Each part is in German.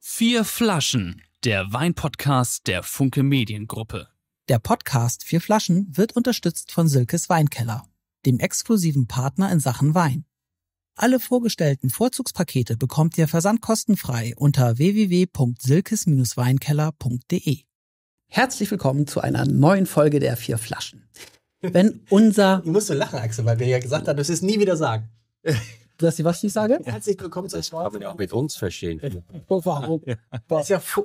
Vier Flaschen, der Weinpodcast der Funke Mediengruppe. Der Podcast Vier Flaschen wird unterstützt von Silkes Weinkeller, dem exklusiven Partner in Sachen Wein. Alle vorgestellten Vorzugspakete bekommt ihr versandkostenfrei unter www.silkes-weinkeller.de. Herzlich willkommen zu einer neuen Folge der Vier Flaschen. Ich muss so lachen, Axel, weil wir ja gesagt haben, du wirst es nie wieder sagen. Dass ich was nicht sage? Herzlich willkommen zu euch. Das kann man ja auch mit uns verstehen. Warum?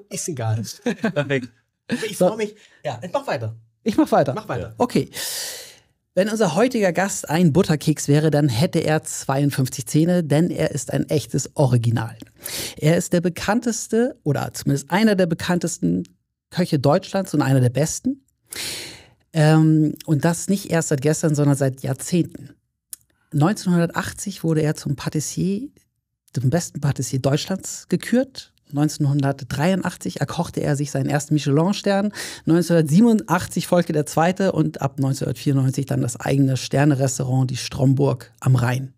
Ist egal. Perfekt. Ich freue mich. Ja, mach weiter. Ich mach weiter. Okay. Wenn unser heutiger Gast ein Butterkeks wäre, dann hätte er 52 Zähne, denn er ist ein echtes Original. Er ist der bekannteste oder zumindest einer der bekanntesten Köche Deutschlands und einer der besten. Und das nicht erst seit gestern, sondern seit Jahrzehnten. 1980 wurde er zum besten Patissier Deutschlands gekürt. 1983 erkochte er sich seinen ersten Michelin-Stern. 1987 folgte der zweite und ab 1994 dann das eigene Sterne-Restaurant, die Stromburg am Rhein.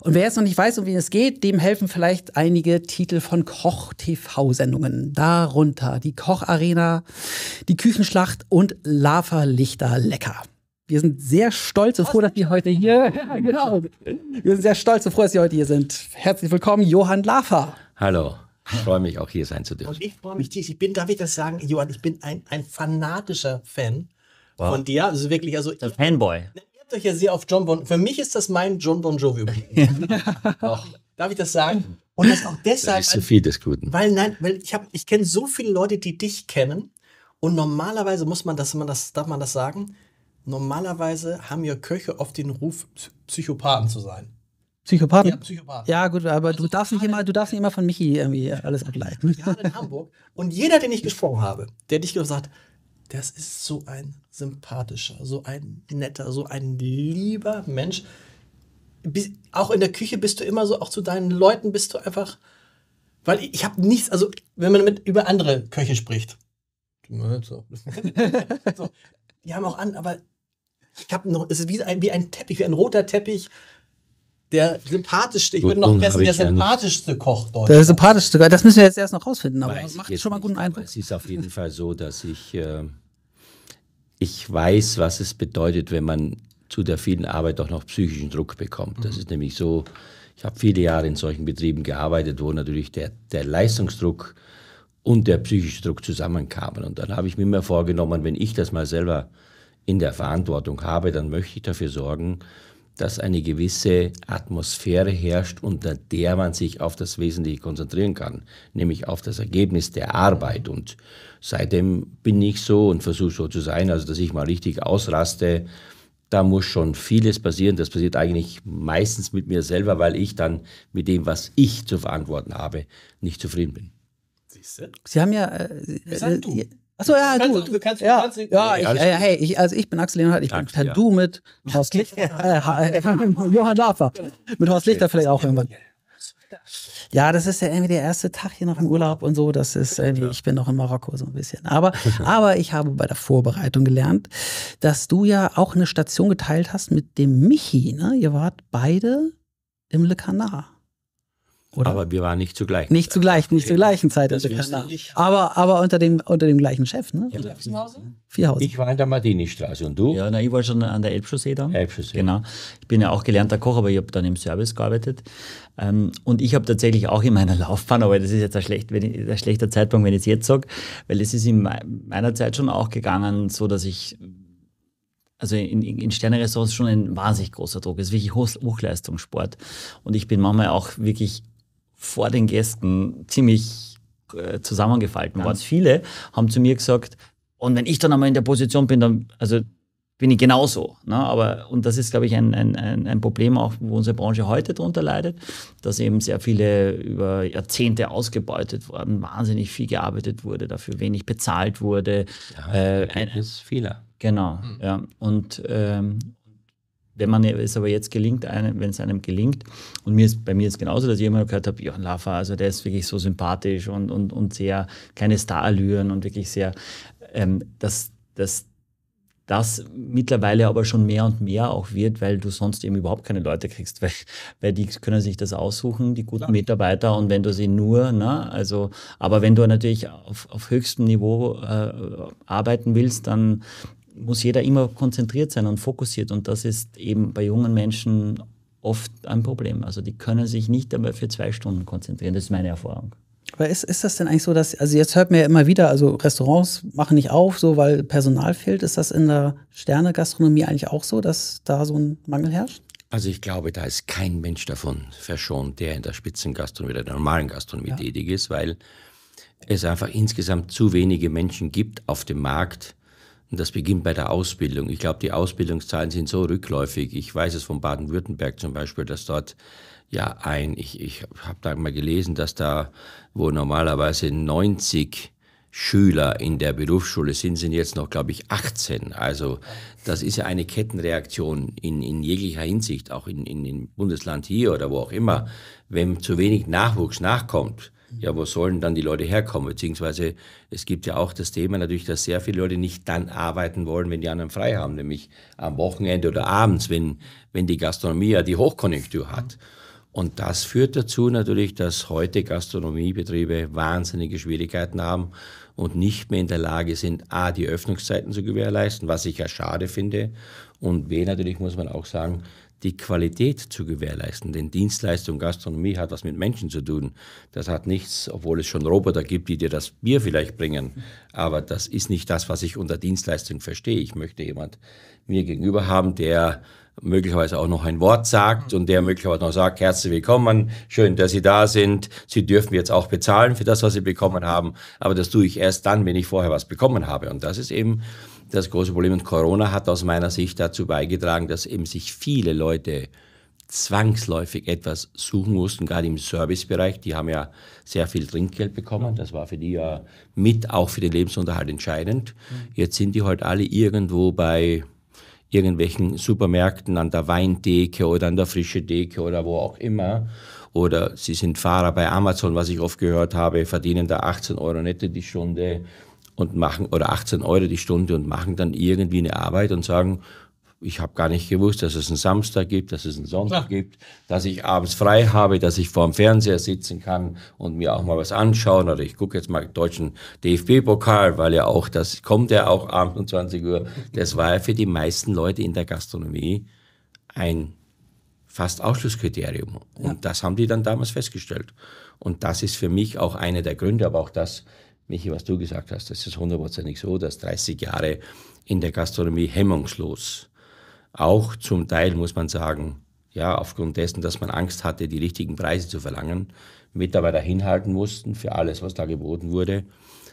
Und wer jetzt noch nicht weiß, um wen es geht, dem helfen vielleicht einige Titel von Koch-TV-Sendungen. Darunter die Kocharena, die Küchenschlacht und Laferlichter lecker. Wir sind sehr stolz und froh, dass wir heute hier sind. Herzlich willkommen, Johann Lafer. Hallo. Ich freue mich, auch hier sein zu dürfen. Und ich freue mich tief. Darf ich das sagen, Johann, ich bin ein fanatischer Fan von dir. Also wirklich, der Fanboy. Ihr habt euch ja sehr auf John Bon. Für mich ist das mein John Bon Jovi. Darf ich das sagen? Und das auch deshalb. Das ist so viel des Guten. Weil ich kenne so viele Leute, die dich kennen. Und normalerweise darf man das sagen, normalerweise haben ja Köche oft den Ruf, Psychopathen zu sein. Psychopathen? Ja, Psychopathen. Ja, gut, aber also du darfst nicht immer von Michi irgendwie alles ableiten. Ja, in Hamburg. Und jeder, den ich gesprochen habe, der dich gesagt hat, das ist so ein sympathischer, so ein netter, so ein lieber Mensch. Auch in der Küche bist du immer so, auch zu deinen Leuten bist du einfach, weil ich habe nichts, also wenn man über andere Köche spricht. So, die haben auch an, aber ich habe noch, es ist wie ein Teppich, wie ein roter Teppich. Der sympathischste, ich würde noch wissen, der sympathischste Koch Deutschlands. Der sympathischste, das müssen wir jetzt erst noch rausfinden, aber das macht schon mal einen guten Eindruck. Es ist auf jeden Fall so, dass ich weiß, was es bedeutet, wenn man zu der vielen Arbeit auch noch psychischen Druck bekommt. Das ist nämlich so, ich habe viele Jahre in solchen Betrieben gearbeitet, wo natürlich der Leistungsdruck und der psychische Druck zusammenkamen. Und dann habe ich mir immer vorgenommen, wenn ich das mal selber in der Verantwortung habe, dann möchte ich dafür sorgen, dass eine gewisse Atmosphäre herrscht, unter der man sich auf das Wesentliche konzentrieren kann, nämlich auf das Ergebnis der Arbeit. Und seitdem bin ich so und versuche so zu sein, also dass ich mal richtig ausraste. Da muss schon vieles passieren. Das passiert eigentlich meistens mit mir selber, weil ich dann mit dem, was ich zu verantworten habe, nicht zufrieden bin. Siehst du? Sie haben ja... Achso, ja, ich bin Axel Leonhardt, ich bin per Du mit Horst Lichter, Johann Lafer, mit Horst Lichter vielleicht auch irgendwann. Ja, das ist ja irgendwie der erste Tag hier noch im Urlaub und so, das ist irgendwie, ich bin noch in Marokko so ein bisschen. Aber ich habe bei der Vorbereitung gelernt, dass du ja auch eine Station geteilt hast mit dem Michi, ne? Ihr wart beide im Le Canard. Oder? Aber wir waren nicht zugleich. Nicht zur gleichen Zeit. Aber unter dem gleichen Chef, ne? Ja, Vierhausen. Ich war in der Martini-Straße und du? Ja, ich war schon an der Elbchaussee da. Elbchaussee. Genau. Ich bin ja auch gelernter Koch, aber ich habe dann im Service gearbeitet. Und ich habe tatsächlich auch in meiner Laufbahn, aber das ist jetzt ein schlechter Zeitpunkt, wenn ich es jetzt sage, weil es ist in meiner Zeit schon auch gegangen, so dass ich... Also in Sterne-Restaurants schon ein wahnsinnig großer Druck. Es ist wirklich Hochleistungssport. Und ich bin manchmal auch wirklich... vor den Gästen ziemlich zusammengefalten waren. Viele haben zu mir gesagt, und wenn ich dann einmal in der Position bin, dann bin ich genauso. Ne? Und das ist, glaube ich, ein Problem, auch wo unsere Branche heute darunter leidet, dass eben sehr viele über Jahrzehnte ausgebeutet wurden, wahnsinnig viel gearbeitet wurde, dafür wenig bezahlt wurde. Ja, Fehler. Genau, ja. Und wenn es einem gelingt, und bei mir ist genauso, dass ich immer gehört habe, Johann Lafer, also der ist wirklich so sympathisch und sehr, keine Starallüren und wirklich sehr, Das mittlerweile aber schon mehr und mehr auch wird, weil du sonst eben überhaupt keine Leute kriegst, weil die können sich das aussuchen, die guten Mitarbeiter, und wenn du sie nur, aber wenn du natürlich auf höchstem Niveau arbeiten willst, dann muss jeder immer konzentriert sein und fokussiert, und das ist eben bei jungen Menschen oft ein Problem. Also die können sich nicht einmal für 2 Stunden konzentrieren, das ist meine Erfahrung. Aber ist das denn eigentlich so, dass, also jetzt hört man ja immer wieder, also Restaurants machen nicht auf, so weil Personal fehlt. Ist das in der Sterne-Gastronomie eigentlich auch so, dass da so ein Mangel herrscht? Also ich glaube, da ist kein Mensch davon verschont, der in der Spitzengastronomie oder der normalen Gastronomie tätig ist, weil es einfach insgesamt zu wenige Menschen gibt auf dem Markt. Und das beginnt bei der Ausbildung. Ich glaube, die Ausbildungszahlen sind so rückläufig. Ich weiß es von Baden-Württemberg zum Beispiel, dass dort ich habe da mal gelesen, dass da, wo normalerweise 90 Schüler in der Berufsschule sind, sind jetzt noch, glaube ich, 18. Also das ist ja eine Kettenreaktion in jeglicher Hinsicht, auch in Bundesland hier oder wo auch immer. Wenn zu wenig Nachwuchs nachkommt, ja, wo sollen dann die Leute herkommen? Beziehungsweise es gibt ja auch das Thema natürlich, dass sehr viele Leute nicht dann arbeiten wollen, wenn die anderen frei haben, nämlich am Wochenende oder abends, wenn die Gastronomie ja die Hochkonjunktur hat. Und das führt dazu natürlich, dass heute Gastronomiebetriebe wahnsinnige Schwierigkeiten haben und nicht mehr in der Lage sind, a, die Öffnungszeiten zu gewährleisten, was ich ja schade finde, und b, natürlich muss man auch sagen, die Qualität zu gewährleisten. Denn Dienstleistung, Gastronomie hat was mit Menschen zu tun. Das hat nichts, obwohl es schon Roboter gibt, die dir das Bier vielleicht bringen. Aber das ist nicht das, was ich unter Dienstleistung verstehe. Ich möchte jemand mir gegenüber haben, der möglicherweise auch noch ein Wort sagt und der möglicherweise noch sagt, herzlich willkommen, schön, dass Sie da sind, Sie dürfen jetzt auch bezahlen für das, was Sie bekommen haben, aber das tue ich erst dann, wenn ich vorher was bekommen habe. Und das ist eben das große Problem. Und Corona hat aus meiner Sicht dazu beigetragen, dass eben sich viele Leute zwangsläufig etwas suchen mussten, gerade im Servicebereich. Die haben ja sehr viel Trinkgeld bekommen. Das war für die ja mit auch für den Lebensunterhalt entscheidend. Jetzt sind die halt alle irgendwo bei irgendwelchen Supermärkten an der Weintheke oder an der frischen Theke oder wo auch immer. Oder sie sind Fahrer bei Amazon, was ich oft gehört habe, verdienen da 18 Euro netto die Stunde und machen, oder 18 Euro die Stunde, und machen dann irgendwie eine Arbeit und sagen, ich habe gar nicht gewusst, dass es einen Samstag gibt, dass es einen Sonntag gibt, dass ich abends frei habe, dass ich vorm Fernseher sitzen kann und mir auch mal was anschauen. Oder ich gucke jetzt mal den deutschen DFB-Pokal, weil ja auch, das kommt ja auch abends um 20 Uhr. Das war ja für die meisten Leute in der Gastronomie ein fast Ausschlusskriterium. Und das haben die dann damals festgestellt. Und das ist für mich auch einer der Gründe, aber auch das, Michi, was du gesagt hast, das ist 100% so, dass 30 Jahre in der Gastronomie hemmungslos, auch zum Teil, muss man sagen, ja, aufgrund dessen, dass man Angst hatte, die richtigen Preise zu verlangen, Mitarbeiter hinhalten mussten für alles, was da geboten wurde.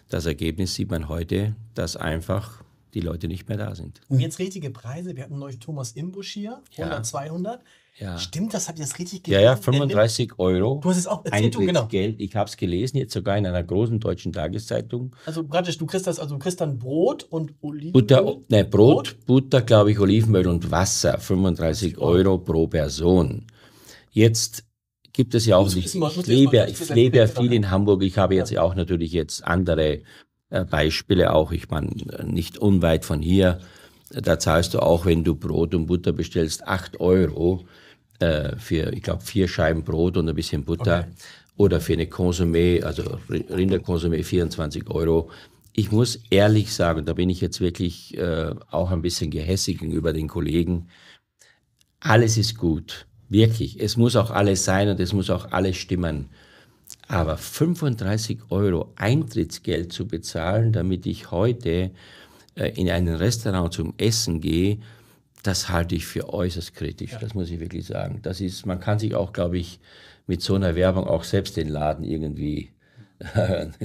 Das Ergebnis sieht man heute, dass einfach die Leute nicht mehr da sind. Und jetzt richtige Preise, wir hatten neulich Thomas Imbusch hier, 100, 200. Ja. Stimmt, das habt ihr jetzt richtig gelesen? Ja, 35 Euro. Du hast es auch erzählt, genau. Ich habe es gelesen, jetzt sogar in einer großen deutschen Tageszeitung. Also praktisch, du kriegst dann Brot und Olivenöl? Butter, nein, Brot, Butter, glaube ich, Olivenöl und Wasser. 35 Euro pro Person. Jetzt gibt es ja auch, ich lebe ja viel in Hamburg. Ich habe jetzt auch natürlich jetzt andere Beispiele auch. Ich meine, nicht unweit von hier. Da zahlst du auch, wenn du Brot und Butter bestellst, 8 Euro. Für, ich glaube, 4 Scheiben Brot und ein bisschen Butter, oder für eine Consommé, also Rinderconsommé, 24 Euro. Ich muss ehrlich sagen, da bin ich jetzt wirklich auch ein bisschen gehässig gegenüber den Kollegen. Alles ist gut, wirklich. Es muss auch alles sein und es muss auch alles stimmen. Aber 35 Euro Eintrittsgeld zu bezahlen, damit ich heute in ein Restaurant zum Essen gehe, das halte ich für äußerst kritisch, das muss ich wirklich sagen. Das ist, man kann sich auch, glaube ich, mit so einer Werbung auch selbst den Laden irgendwie,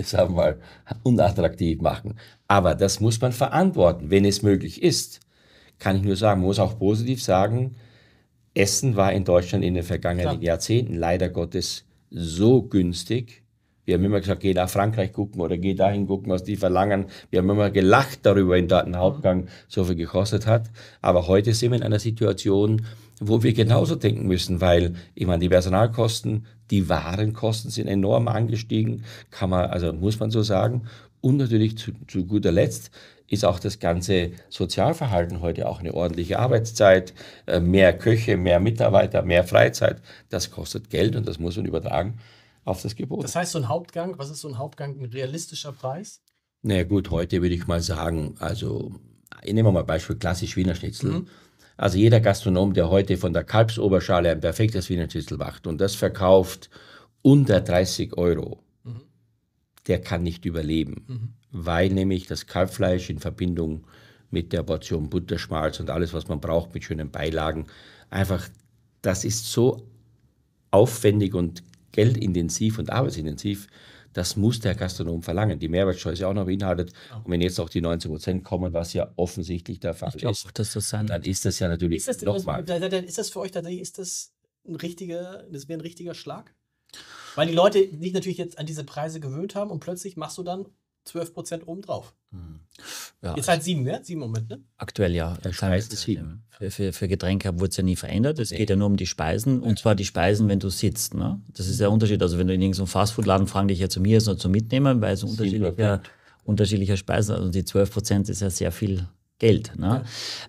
sagen wir mal, unattraktiv machen. Aber das muss man verantworten, wenn es möglich ist. Kann ich nur sagen, man muss auch positiv sagen, Essen war in Deutschland in den vergangenen Jahrzehnten leider Gottes so günstig. Wir haben immer gesagt, geh nach Frankreich gucken oder geh dahin gucken, was die verlangen. Wir haben immer gelacht darüber, in der Hauptgang so viel gekostet hat. Aber heute sind wir in einer Situation, wo wir genauso denken müssen, weil, ich meine, die Personalkosten, die Warenkosten sind enorm angestiegen, kann man, also muss man so sagen. Und natürlich zu guter Letzt ist auch das ganze Sozialverhalten heute auch eine ordentliche Arbeitszeit, mehr Köche, mehr Mitarbeiter, mehr Freizeit. Das kostet Geld und das muss man übertragen auf das Gebot. Das heißt, so ein Hauptgang, was ist so ein Hauptgang, ein realistischer Preis? Na gut, heute würde ich mal sagen, also nehmen wir mal Beispiel klassisch Wiener Schnitzel. Mhm. Also jeder Gastronom, der heute von der Kalbsoberschale ein perfektes Wiener Schnitzel macht und das verkauft unter 30 €, der kann nicht überleben, weil nämlich das Kalbfleisch in Verbindung mit der Portion Butterschmalz und alles, was man braucht, mit schönen Beilagen, einfach, das ist so aufwendig und geldintensiv und arbeitsintensiv, das muss der Gastronom verlangen. Die Mehrwertsteuer ist ja auch noch beinhaltet. Und wenn jetzt auch die 19% kommen, was ja offensichtlich der Fall ist, dann ist das ja natürlich nochmal. Ist das für euch tatsächlich, das wäre ein richtiger Schlag? Weil die Leute sich natürlich jetzt an diese Preise gewöhnt haben und plötzlich machst du dann 12% obendrauf. Ja, jetzt halt 7, ne? 7 im Moment, ne? Aktuell ja. Für Getränke wurde es ja nie verändert. Es geht ja nur um die Speisen und zwar die Speisen, wenn du sitzt. Ne? Das ist der Unterschied. Also wenn du in irgendeinem Fastfood-Laden fragen dich ja zum Mittagessen oder zum Mitnehmen, weil es unterschiedliche Speisen, also die 12% ist ja sehr viel Geld. Ne?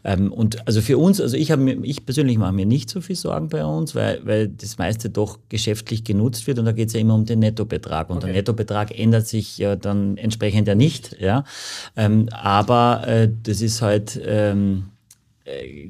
Ja. Und also für uns, also ich persönlich mache mir nicht so viel Sorgen bei uns, weil das meiste doch geschäftlich genutzt wird und da geht es ja immer um den Nettobetrag. Und der Nettobetrag ändert sich ja dann entsprechend ja nicht. Ja? Aber das ist halt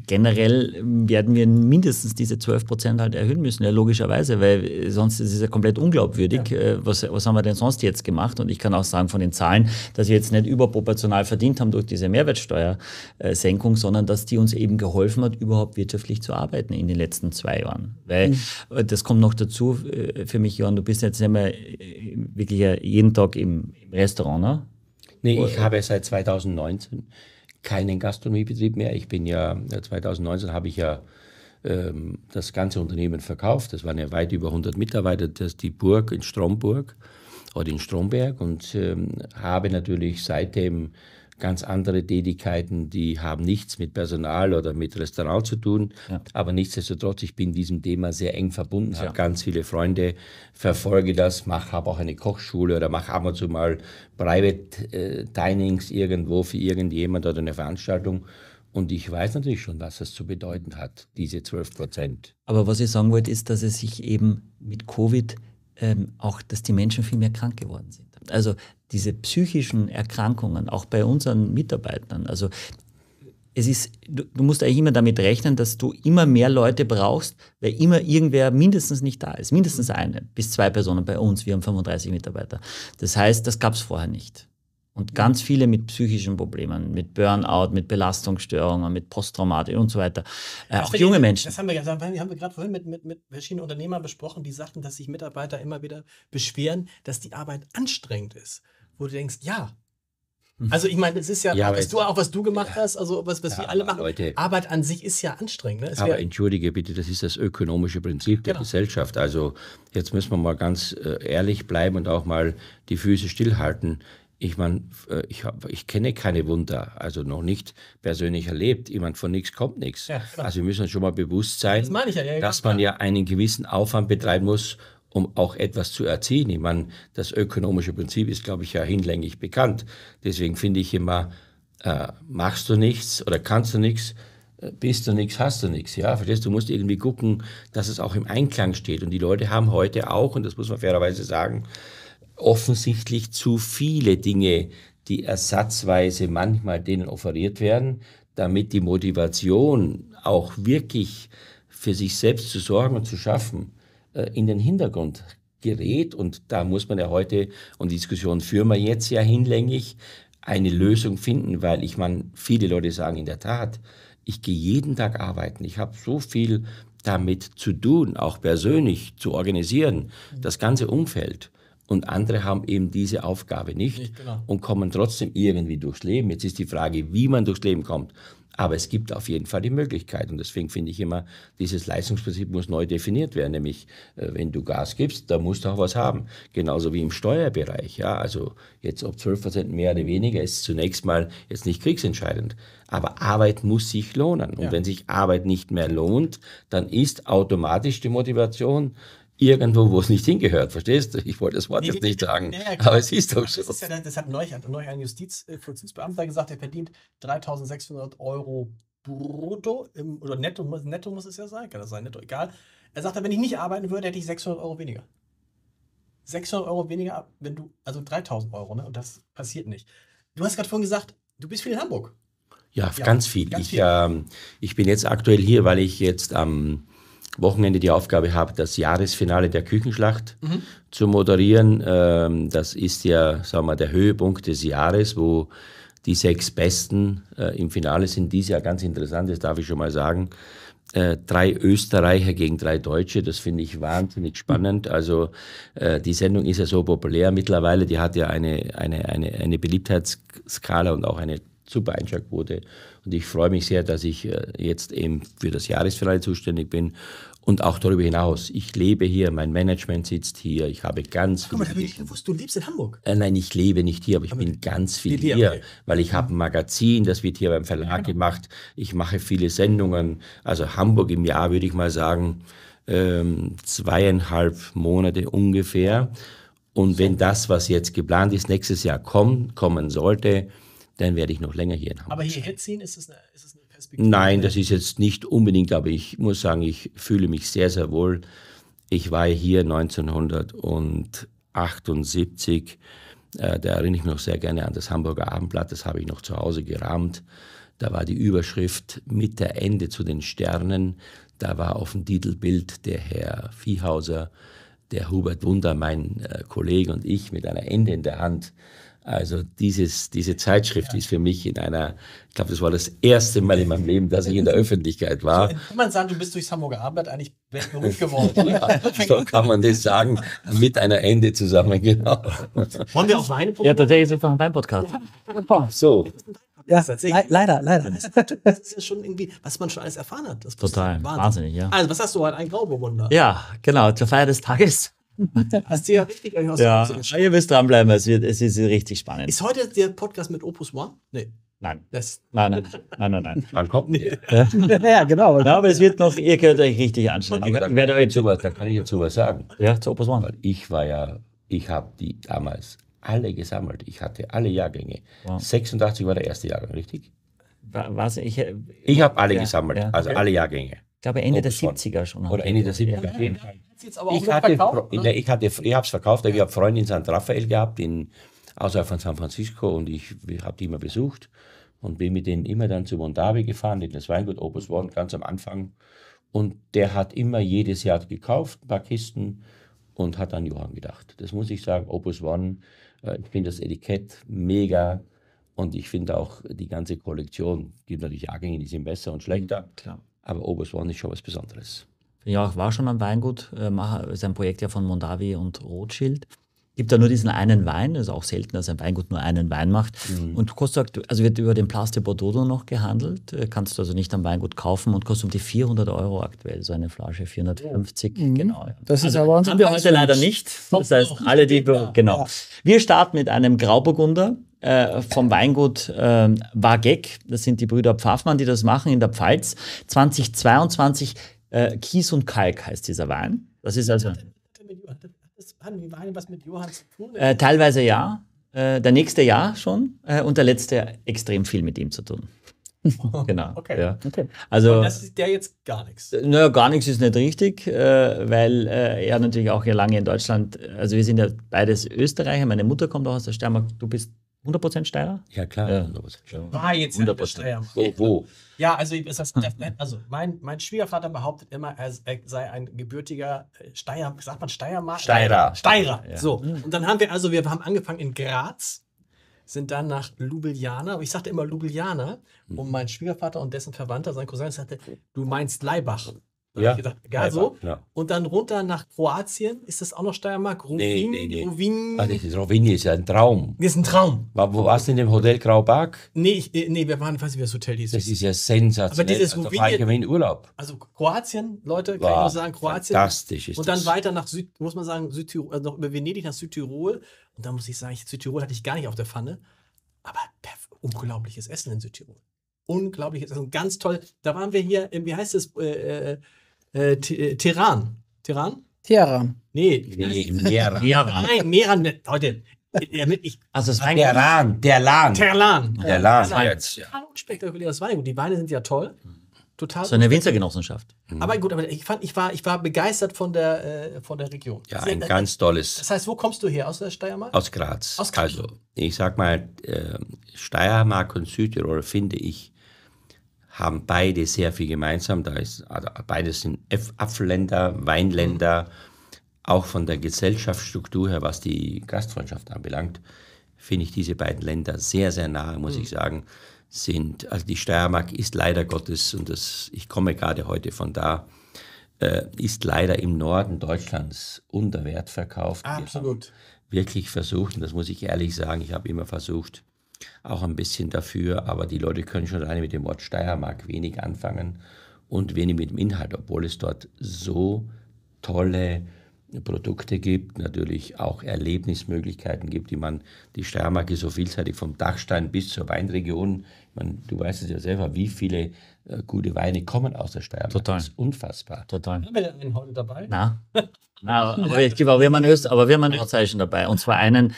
generell werden wir mindestens diese 12% halt erhöhen müssen, ja, logischerweise, weil sonst ist es ja komplett unglaubwürdig. Ja. Was haben wir denn sonst jetzt gemacht? Und ich kann auch sagen von den Zahlen, dass wir jetzt nicht überproportional verdient haben durch diese Mehrwertsteuersenkung, sondern dass die uns eben geholfen hat, überhaupt wirtschaftlich zu arbeiten in den letzten 2 Jahren. Weil das kommt noch dazu für mich, Johann, du bist jetzt nicht mehr wirklich jeden Tag im Restaurant, ne? Nee, ich habe seit 2019 keinen Gastronomiebetrieb mehr. Ich bin ja, 2019 habe ich ja das ganze Unternehmen verkauft. Das waren ja weit über 100 Mitarbeiter, das die Burg in Stromburg oder in Stromberg und habe natürlich seitdem ganz andere Tätigkeiten, die haben nichts mit Personal oder mit Restaurant zu tun, aber nichtsdestotrotz, ich bin diesem Thema sehr eng verbunden, habe ganz viele Freunde, verfolge das, habe auch eine Kochschule oder mache ab und zu mal Private Dinings irgendwo für irgendjemand oder eine Veranstaltung. Und ich weiß natürlich schon, was das zu bedeuten hat, diese 12%. Aber was ich sagen wollte, ist, dass es sich eben mit Covid auch, dass die Menschen viel mehr krank geworden sind. Also diese psychischen Erkrankungen, auch bei unseren Mitarbeitern, also es ist, du musst eigentlich immer damit rechnen, dass du immer mehr Leute brauchst, weil immer irgendwer mindestens nicht da ist. Mindestens 1 bis 2 Personen bei uns, wir haben 35 Mitarbeiter. Das heißt, das gab es vorher nicht. Und ganz viele mit psychischen Problemen, mit Burnout, mit Belastungsstörungen, mit Posttraumatik und so weiter. Auch junge Menschen. Das haben wir gerade vorhin mit verschiedenen Unternehmern besprochen, die sagten, dass sich Mitarbeiter immer wieder beschweren, dass die Arbeit anstrengend ist. Wo du denkst, ja. Also ich meine, es ist ja, was du gemacht hast, also was wir alle machen. Leute, Arbeit an sich ist ja anstrengend. Ne? Aber entschuldige bitte, das ist das ökonomische Prinzip der Gesellschaft. Also jetzt müssen wir mal ganz ehrlich bleiben und auch mal die Füße stillhalten. Ich meine, ich kenne keine Wunder, also noch nicht persönlich erlebt. Ich meine, von nichts kommt nichts. Ja, also wir müssen uns schon mal bewusst sein, dass man ja einen gewissen Aufwand betreiben muss, um auch etwas zu erziehen. Ich meine, das ökonomische Prinzip ist, glaube ich, ja hinlänglich bekannt. Deswegen finde ich immer, machst du nichts oder kannst du nichts, bist du nichts, hast du nichts. Ja? Verstehst du, musst irgendwie gucken, dass es auch im Einklang steht. Und die Leute haben heute auch, und das muss man fairerweise sagen, offensichtlich zu viele Dinge, die ersatzweise manchmal denen offeriert werden, damit die Motivation auch wirklich für sich selbst zu sorgen und zu schaffen, in den Hintergrund gerät. Und da muss man ja heute, und die Diskussion führen wir jetzt ja hinlänglich, eine Lösung finden, weil ich meine, viele Leute sagen in der Tat, ich gehe jeden Tag arbeiten, ich habe so viel damit zu tun, auch persönlich zu organisieren, das ganze Umfeld. Und andere haben eben diese Aufgabe nicht und kommen trotzdem irgendwie durchs Leben. Jetzt ist die Frage, wie man durchs Leben kommt. Aber es gibt auf jeden Fall die Möglichkeit. Und deswegen finde ich immer, dieses Leistungsprinzip muss neu definiert werden. Nämlich, wenn du Gas gibst, da musst du auch was haben. Genauso wie im Steuerbereich. Ja? Also jetzt ob 12% mehr oder weniger ist zunächst mal jetzt nicht kriegsentscheidend. Aber Arbeit muss sich lohnen. Und wenn sich Arbeit nicht mehr lohnt, dann ist automatisch die Motivation irgendwo, wo es nicht hingehört, verstehst du? Ich wollte das Wort jetzt nicht sagen, aber es hieß doch schon. Das, ja, das hat neulich ein Justizvollzugsbeamter gesagt, der verdient 3.600 Euro brutto, oder netto muss es ja sein, kann das sein, netto, egal. Er sagt, wenn ich nicht arbeiten würde, hätte ich 600 Euro weniger. 600 Euro weniger, wenn du, also 3.000 Euro, ne? Und das passiert nicht. Du hast gerade vorhin gesagt, du bist viel in Hamburg. Ja, ja, ganz viel. Ich bin jetzt aktuell hier, weil ich jetzt am Wochenende die Aufgabe habe, das Jahresfinale der Küchenschlacht zu moderieren. Das ist ja, sagen wir mal, der Höhepunkt des Jahres, wo die 6 Besten im Finale sind. Dieses Jahr ganz interessant, das darf ich schon mal sagen. 3 Österreicher gegen 3 Deutsche, das finde ich wahnsinnig spannend. Also die Sendung ist ja so populär mittlerweile, die hat ja eine Beliebtheitsskala und auch eine super Einschaltquote. Und ich freue mich sehr, dass ich jetzt eben für das Jahresfinale zuständig bin und auch darüber hinaus. Ich lebe hier, mein Management sitzt hier, ich habe ganz viel... Aber da bin ich gewusst, du lebst in Hamburg? Nein, ich lebe nicht hier, aber ich bin ganz viel hier, weil ich habe ein Magazin, das wird hier beim Verlag gemacht, ich mache viele Sendungen. Also Hamburg im Jahr, würde ich mal sagen, 2,5 Monate ungefähr. Und wenn das, was jetzt geplant ist, nächstes Jahr kommen sollte, dann werde ich noch länger hier in Hamburg. Aber hierher ziehen, ist das eine Perspektive? Nein, das ist jetzt nicht unbedingt, aber ich muss sagen, ich fühle mich sehr, sehr wohl. Ich war hier 1978, da erinnere ich mich noch sehr gerne an das Hamburger Abendblatt, das habe ich noch zu Hause gerahmt. Da war die Überschrift mit der Ende zu den Sternen, da war auf dem Titelbild der Herr Viehhauser, der Hubert Wunder, mein Kollege und ich mit einer Ende in der Hand. Also diese Zeitschrift ist für mich in einer, ich glaube, das war das erste Mal in meinem Leben, dass ich in der Öffentlichkeit war. So, kann man sagen, du bist durchs Hamburger Abendblatt eigentlich weltberühmt geworden? Ja, so kann man das sagen, mit einer Ende zusammen, genau. Wollen wir auch Wein? Ja, tatsächlich sind wir ein Wein-Podcast. So. Ja, leider. Das ist ja schon irgendwie, was man schon alles erfahren hat. Das total, wahnsinnig, ja. Also, was hast du heute? Ein Grauburgunder. Ja, genau, zur Feier des Tages. Hast du ja richtig euch ausgesucht. Ja, ihr müsst dranbleiben, es ist richtig spannend. Ist heute der Podcast mit Opus One? Nee. Nein. Wann kommt nee. Ja, genau. Ja, aber es wird noch, ihr könnt euch richtig anschauen. Da kann ich dazu was sagen. Ja, zu Opus One. Weil ich habe die damals alle gesammelt. Ich hatte alle Jahrgänge. Wow. 86 war der erste Jahrgang, richtig? Was? Ich habe alle gesammelt, also alle Jahrgänge. Ich glaube Ende der 70er schon. Oder Ende der 70er. Ja. Ja. Jetzt aber auch verkauft, ne? Ich habe es verkauft. Ich habe Freunde in San Rafael gehabt, außerhalb von San Francisco. Und ich habe die immer besucht und bin mit denen immer dann zu Mondavi gefahren, in das Weingut Opus One, ganz am Anfang. Und der hat immer jedes Jahr gekauft, ein paar Kisten, und hat an Johann gedacht. Das muss ich sagen, Opus One, ich finde das Etikett mega. Und ich finde auch die ganze Kollektion, es gibt natürlich Jahrgänge, die sind besser und schlechter. Klar. Aber Opus One ist schon was Besonderes. Ja, ich war schon am Weingut, ist ein Projekt ja von Mondavi und Rothschild. Gibt da nur diesen einen Wein, ist auch selten, dass ein Weingut nur einen Wein macht. Mhm. Und kostet, also wird über den Place de Bordeaux noch gehandelt, kannst du also nicht am Weingut kaufen und kostet um die 400 Euro aktuell, so eine Flasche, 450, mhm. Genau. Ja. Das ist aber haben wir heute leider nicht, das heißt, alle die, genau. Wir starten mit einem Grauburgunder vom Weingut Wageck, das sind die Brüder Pfaffmann, die das machen in der Pfalz, 2022 Kies und Kalk heißt dieser Wein. Das ist also. Haben die Weine was mit Johann zu tun? Teilweise ja. Der nächste Jahr schon und der letzte extrem viel mit ihm zu tun. Genau. Okay. Ja. Okay. Also, und das ist der jetzt gar nichts? Naja, gar nichts ist nicht richtig, weil er natürlich auch hier lange in Deutschland, also wir sind ja beides Österreicher, meine Mutter kommt auch aus der Steiermark, du bist 100% Steirer? Ja, klar. Ja. 100% Steirer. War jetzt 100% Steirer. Wo? Ja, also mein Schwiegervater behauptet immer, er sei ein gebürtiger Steirer, sagt man Steiermark? Steirer. Ja. So. Und dann haben wir haben angefangen in Graz, sind dann nach Ljubljana, aber ich sagte immer Ljubljana, und mein Schwiegervater und dessen Verwandter, sein Cousin, sagte, du meinst Laibach. Ja, ich gedacht, egal so. Ja. Und dann runter nach Kroatien, ist das auch noch Steiermark? Nee. Rovinj ist ja ein Traum. Das ist ein Traum. Wo warst du in dem Hotel Graubag? Nee, wir waren, ich weiß nicht, wie das Hotel hieß. Das ist ja sensationell. Aber dieses Rovinj, da fahre ich in Urlaub. Also Kroatien, Leute, kann ich nur sagen, Kroatien. Fantastisch ist das. Und dann weiter nach Südtirol, also noch über Venedig nach Südtirol. Und da muss ich sagen, Südtirol hatte ich gar nicht auf der Pfanne. Aber unglaubliches Essen in Südtirol. Unglaubliches Essen, ganz toll. Da waren wir hier, wie heißt es? Teheran. Teheran. Nee, Teheran. Nein, Meran, heute. Also es war Teheran. Total unspektakuläres Weingut. Die Weine sind ja toll. Total. So eine Winzergenossenschaft. Aber gut, aber ich war begeistert von der Region. Ja, ein ganz tolles. Das heißt, wo kommst du her? Aus der Steiermark? Aus Graz. Aus Graz. Also, ich sag mal, Steiermark und Südtirol, finde ich, haben beide sehr viel gemeinsam. Da ist, also beides sind Apfelländer, Weinländer. Auch von der Gesellschaftsstruktur her, was die Gastfreundschaft anbelangt, finde ich diese beiden Länder sehr, sehr nahe, muss ich sagen. Also die Steiermark ist leider Gottes, und das, ich komme gerade heute von da, ist leider im Norden Deutschlands unter Wert verkauft. Absolut. Wirklich versucht, und das muss ich ehrlich sagen, ich habe immer versucht, auch ein bisschen dafür, aber die Leute können schon alleine mit dem Wort Steiermark wenig anfangen und wenig mit dem Inhalt, obwohl es dort so tolle Produkte gibt, natürlich auch Erlebnismöglichkeiten gibt, die man, die Steiermark ist so vielseitig, vom Dachstein bis zur Weinregion. Ich meine, du weißt es ja selber, wie viele gute Weine kommen aus der Steiermark. Total. Das ist unfassbar. Total. Haben wir einen heute dabei? Nein. Aber ich glaube, wir haben einen Österreichischen dabei. Und zwar einen,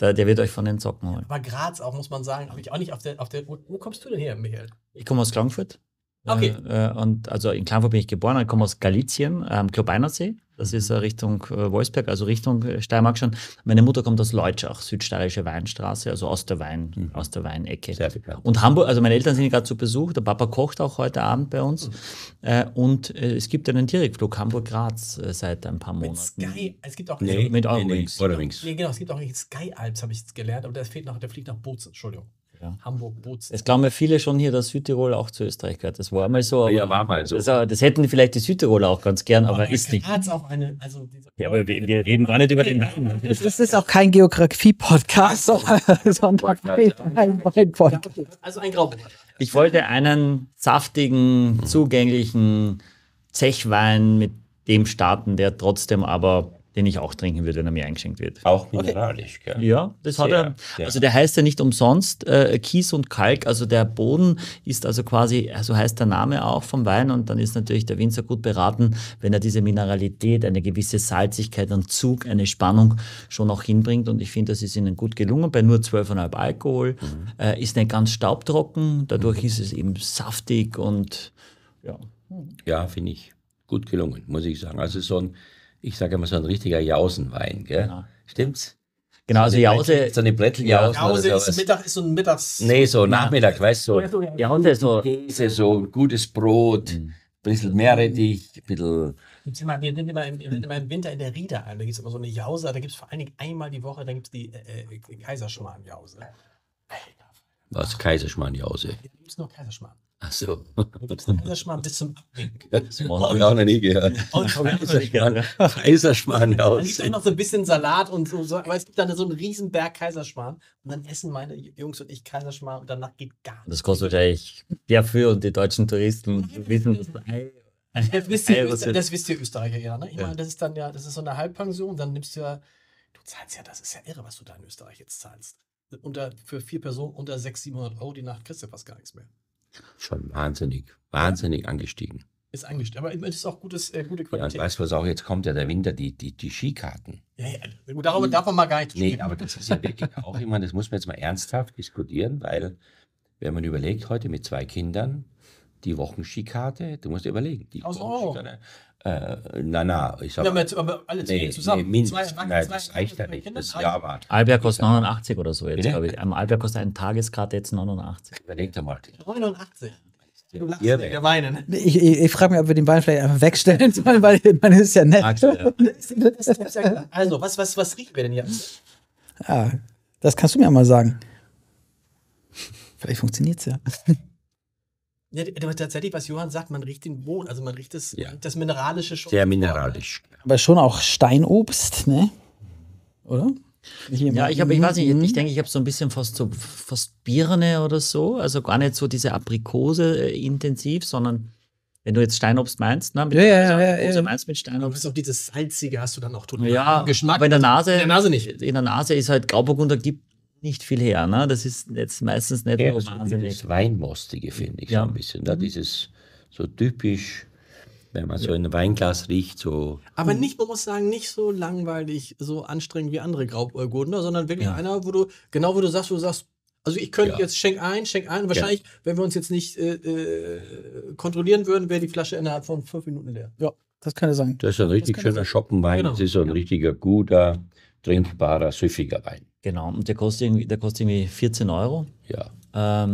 der wird euch von den Socken holen. Aber Graz auch, muss man sagen, habe ich auch nicht auf der. Wo kommst du denn her, Michael? Ich komme aus Klagenfurt. Okay. Und also in Klagenfurt bin ich geboren, ich komme aus Galizien, am Klobeinersee. Das ist Richtung Wolfsberg, also Richtung Steiermark schon. Meine Mutter kommt aus Leutschach, südsteirische Weinstraße, also aus der Weinecke. Sehr bekannt. Und Hamburg, also meine Eltern sind gerade zu Besuch, der Papa kocht auch heute Abend bei uns. Und es gibt einen Direktflug Hamburg-Graz seit ein paar Monaten. Mit Sky, es gibt auch Wings. Nee, genau, es gibt auch Sky Alps, habe ich jetzt gelernt, aber der fliegt nach Bozen, Entschuldigung. Ja. Hamburg-Bozen. Es glauben ja viele schon hier, dass Südtirol auch zu Österreich gehört. Das war einmal so. Aber ja, war mal so. Das hätten vielleicht die Südtiroler auch ganz gern, aber ist nicht. Auch eine, also ja, aber wir reden gar nicht über den Namen. Das ist auch kein Geografie-Podcast, sondern ein Wein-Podcast. Also ein Grauburgunder. Ich wollte einen saftigen, zugänglichen Zechwein mit dem starten, der trotzdem aber, den ich auch trinken würde, wenn er mir eingeschenkt wird. Auch mineralisch, gell? Ja, das hat er. Also der heißt ja nicht umsonst Kies und Kalk. Also der Boden ist also quasi, so heißt der Name auch vom Wein. Und dann ist natürlich der Winzer gut beraten, wenn er diese Mineralität, eine gewisse Salzigkeit, einen Zug, eine Spannung schon auch hinbringt. Und ich finde, das ist ihnen gut gelungen. Bei nur 12,5 Alkohol ist nicht ganz staubtrocken. Dadurch ist es eben saftig und ja. Ja, finde ich gut gelungen, muss ich sagen. Also so ein, ich sage immer, so ein richtiger Jausenwein, gell? Genau. Stimmt's? Genau, also Jause. So eine Bretteljause. Jause ist, Mittag, ist so ein Mittags... Nee, so Nachmittag, weißt du. So Jause ist so Käse, so gutes Brot, ein bisschen Meerrettich, ein bisschen... Wir sind immer im Winter in der Rieder ein, da gibt es immer so eine Jause, da gibt es vor allen Dingen einmal die Woche, da gibt es die Kaiserschmarrn-Jause. Was? Kaiserschmarrn-Jause? Da gibt es noch Kaiserschmarrn. Ach so. Kaiserschmarrn bis zum Abwinken. Das habe ich auch noch nie gehört. Kaiserschmarrn aus. Da gibt auch noch so ein bisschen Salat und so, aber es gibt dann so einen riesen Berg Kaiserschmarrn. Und dann essen meine Jungs und ich Kaiserschmarrn und danach geht gar nichts. Das kostet wahrscheinlich der für und die deutschen Touristen wissen das Ei. Das wisst ihr Österreicher ja, ne? Ich meine, das ist dann ja, das ist so eine Halbpension, dann nimmst du ja, du zahlst ja, das ist ja irre, was du da in Österreich jetzt zahlst. Für 4 Personen unter 600-700 Euro die Nacht kriegst du fast gar nichts mehr. Schon wahnsinnig angestiegen. Ist angestiegen, aber es ist auch gute Qualität. Ja, und weißt du, was auch jetzt kommt? Ja, der Winter, die Skikarten. Ja, darüber darf man mal gar nicht reden. Nee, aber das ist ja wirklich auch immer, das muss man jetzt mal ernsthaft diskutieren, weil, wenn man überlegt, heute mit 2 Kindern, die Wochenskikarte, du musst dir überlegen. Die Wochenskikarte. Ich sag mal. Aber alle 10 zusammen. Nee, mindestens. Nein, das reicht ja nicht. Das Jahr Alberg kostet 89 oder so jetzt, glaube ich. Am Alberg kostet eine Tageskarte jetzt 89. Überleg dir mal. 89? Du lachst der Weinen. Ich frage mich, ob wir den Wein vielleicht einfach wegstellen sollen, weil man ist ja nett. Also, was riechen wir denn hier? Ja, das kannst du mir mal sagen. Vielleicht funktioniert es ja. Ja, aber tatsächlich, was Johann sagt, man riecht den Boden, also man riecht das Mineralische schon. Sehr mineralisch. Aber schon auch Steinobst, ne? Oder? Ja, ich weiß nicht, ich denke, ich habe so ein bisschen fast Birne oder so, also gar nicht so diese Aprikose intensiv, sondern wenn du jetzt Steinobst meinst, ne? Meinst mit Steinobst. Du hast auch dieses Salzige, hast du dann auch total Geschmack. Aber in der Nase nicht. In der Nase ist halt Grauburgunder gibt nicht viel her, ne? Das ist jetzt meistens nicht so wahnsinnig. Das Weinmostige finde ich so ein bisschen, ne? Dieses so typisch, wenn man so in ein Weinglas riecht. So. Aber nicht, man muss sagen, nicht so langweilig, so anstrengend wie andere Grauburgunder, sondern wirklich einer, wo du, genau wo du sagst, also ich könnte jetzt schenk ein. Und wahrscheinlich, wenn wir uns jetzt nicht kontrollieren würden, wäre die Flasche innerhalb von 5 Minuten leer. Ja, das kann ja sein. Das ist ein richtig schöner Schoppenwein. Genau. Das ist so ein richtiger, guter, trinkbarer, süffiger Wein. Genau, und der kostet irgendwie 14 Euro. Ja.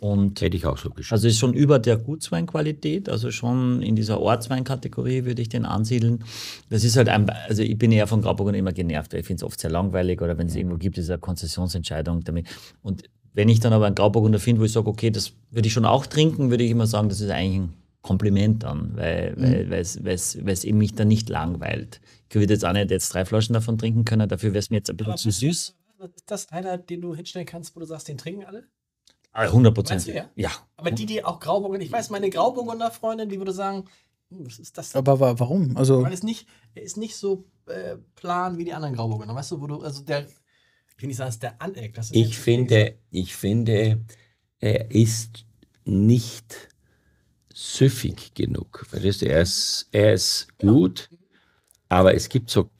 Und hätte ich auch so geschrieben. Also ist schon über der Gutsweinqualität, also schon in dieser Ortsweinkategorie würde ich den ansiedeln. Das ist halt ein, also ich bin eher von Grauburgunder immer genervt, weil ich finde es oft sehr langweilig oder wenn es irgendwo gibt, ist eine Konzessionsentscheidung damit. Und wenn ich dann aber einen Grauburgunder finde, wo ich sage, okay, das würde ich schon auch trinken, würde ich immer sagen, das ist eigentlich ein Kompliment dann, weil es eben mich dann nicht langweilt. Ich würde jetzt auch nicht jetzt 3 Flaschen davon trinken können, dafür wäre es mir jetzt ein bisschen zu süß. Ist das einer, den du hinstellen kannst, wo du sagst, den trinken alle? 100%. Ja. Aber die auch Grauburgunder, ich weiß, meine Grauburgunder-Freundin, die würde sagen, was ist das? Aber warum? Also, weil er ist nicht so plan wie die anderen Grauburgunder. Weißt du, wo du, also der, ich will nicht sagen, es ist der Aneck. Ich finde, er ist nicht süffig genug. Verstehst du? Er ist gut, aber es gibt so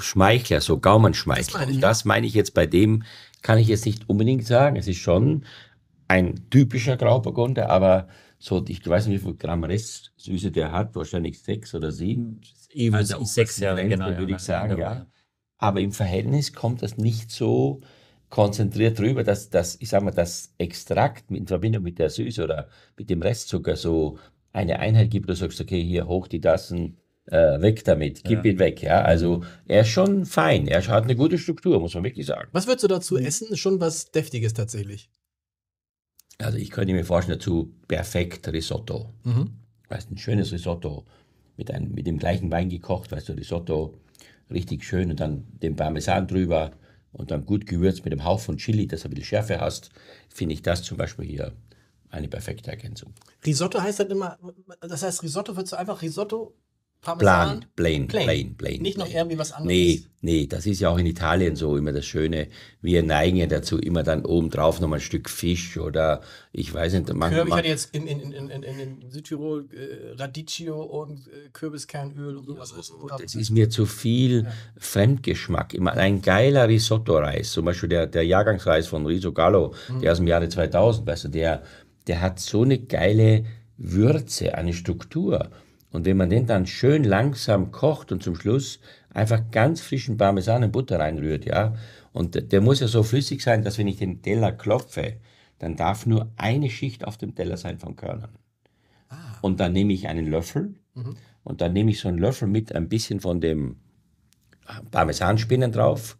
Schmeichler, so Gaumenschmeichler. Das meine ich jetzt bei dem, kann ich jetzt nicht unbedingt sagen. Es ist schon ein typischer Grauburgunder, aber so, ich weiß nicht, wie viel Gramm Restsüße der hat, wahrscheinlich 6 oder 7. Also 6 Jahre, genau. Würde ich sagen, ja. Aber im Verhältnis kommt das nicht so konzentriert rüber, dass das, ich sag mal, das Extrakt in Verbindung mit der Süße oder mit dem Restzucker so eine Einheit gibt, du sagst, okay, hier hoch die Tassen, weg damit, gib ihn weg. Ja? Also er ist schon fein, er hat eine gute Struktur, muss man wirklich sagen. Was würdest du dazu essen? Schon was Deftiges tatsächlich? Also ich könnte mir vorstellen, dazu perfekt Risotto. Weißt du, ein schönes Risotto, mit dem gleichen Wein gekocht, weißt du, Risotto, richtig schön und dann den Parmesan drüber und dann gut gewürzt mit einem Hauch von Chili, dass du ein bisschen Schärfe hast, finde ich das zum Beispiel hier eine perfekte Ergänzung. Risotto heißt halt immer, das heißt Risotto wird so einfach Risotto Parmesan? Plain. Nicht noch irgendwie was anderes? Nee, das ist ja auch in Italien so immer das Schöne. Wir neigen ja dazu immer dann obendrauf nochmal ein Stück Fisch oder ich weiß nicht. Ich hatte jetzt in Südtirol Radicchio und Kürbiskernöl und sowas. Das ist mir zu viel Fremdgeschmack. Immer ein geiler Risotto-Reis, zum Beispiel der Jahrgangsreis von Riso Gallo, der aus dem Jahre 2000, weißt du, der hat so eine geile Würze, eine Struktur. Und wenn man den dann schön langsam kocht und zum Schluss einfach ganz frischen Parmesan in Butter reinrührt, ja, und der muss ja so flüssig sein, dass wenn ich den Teller klopfe, dann darf nur eine Schicht auf dem Teller sein von Körnern. Und dann nehme ich einen Löffel und dann nehme ich so einen Löffel mit ein bisschen von dem Parmesanspinnen drauf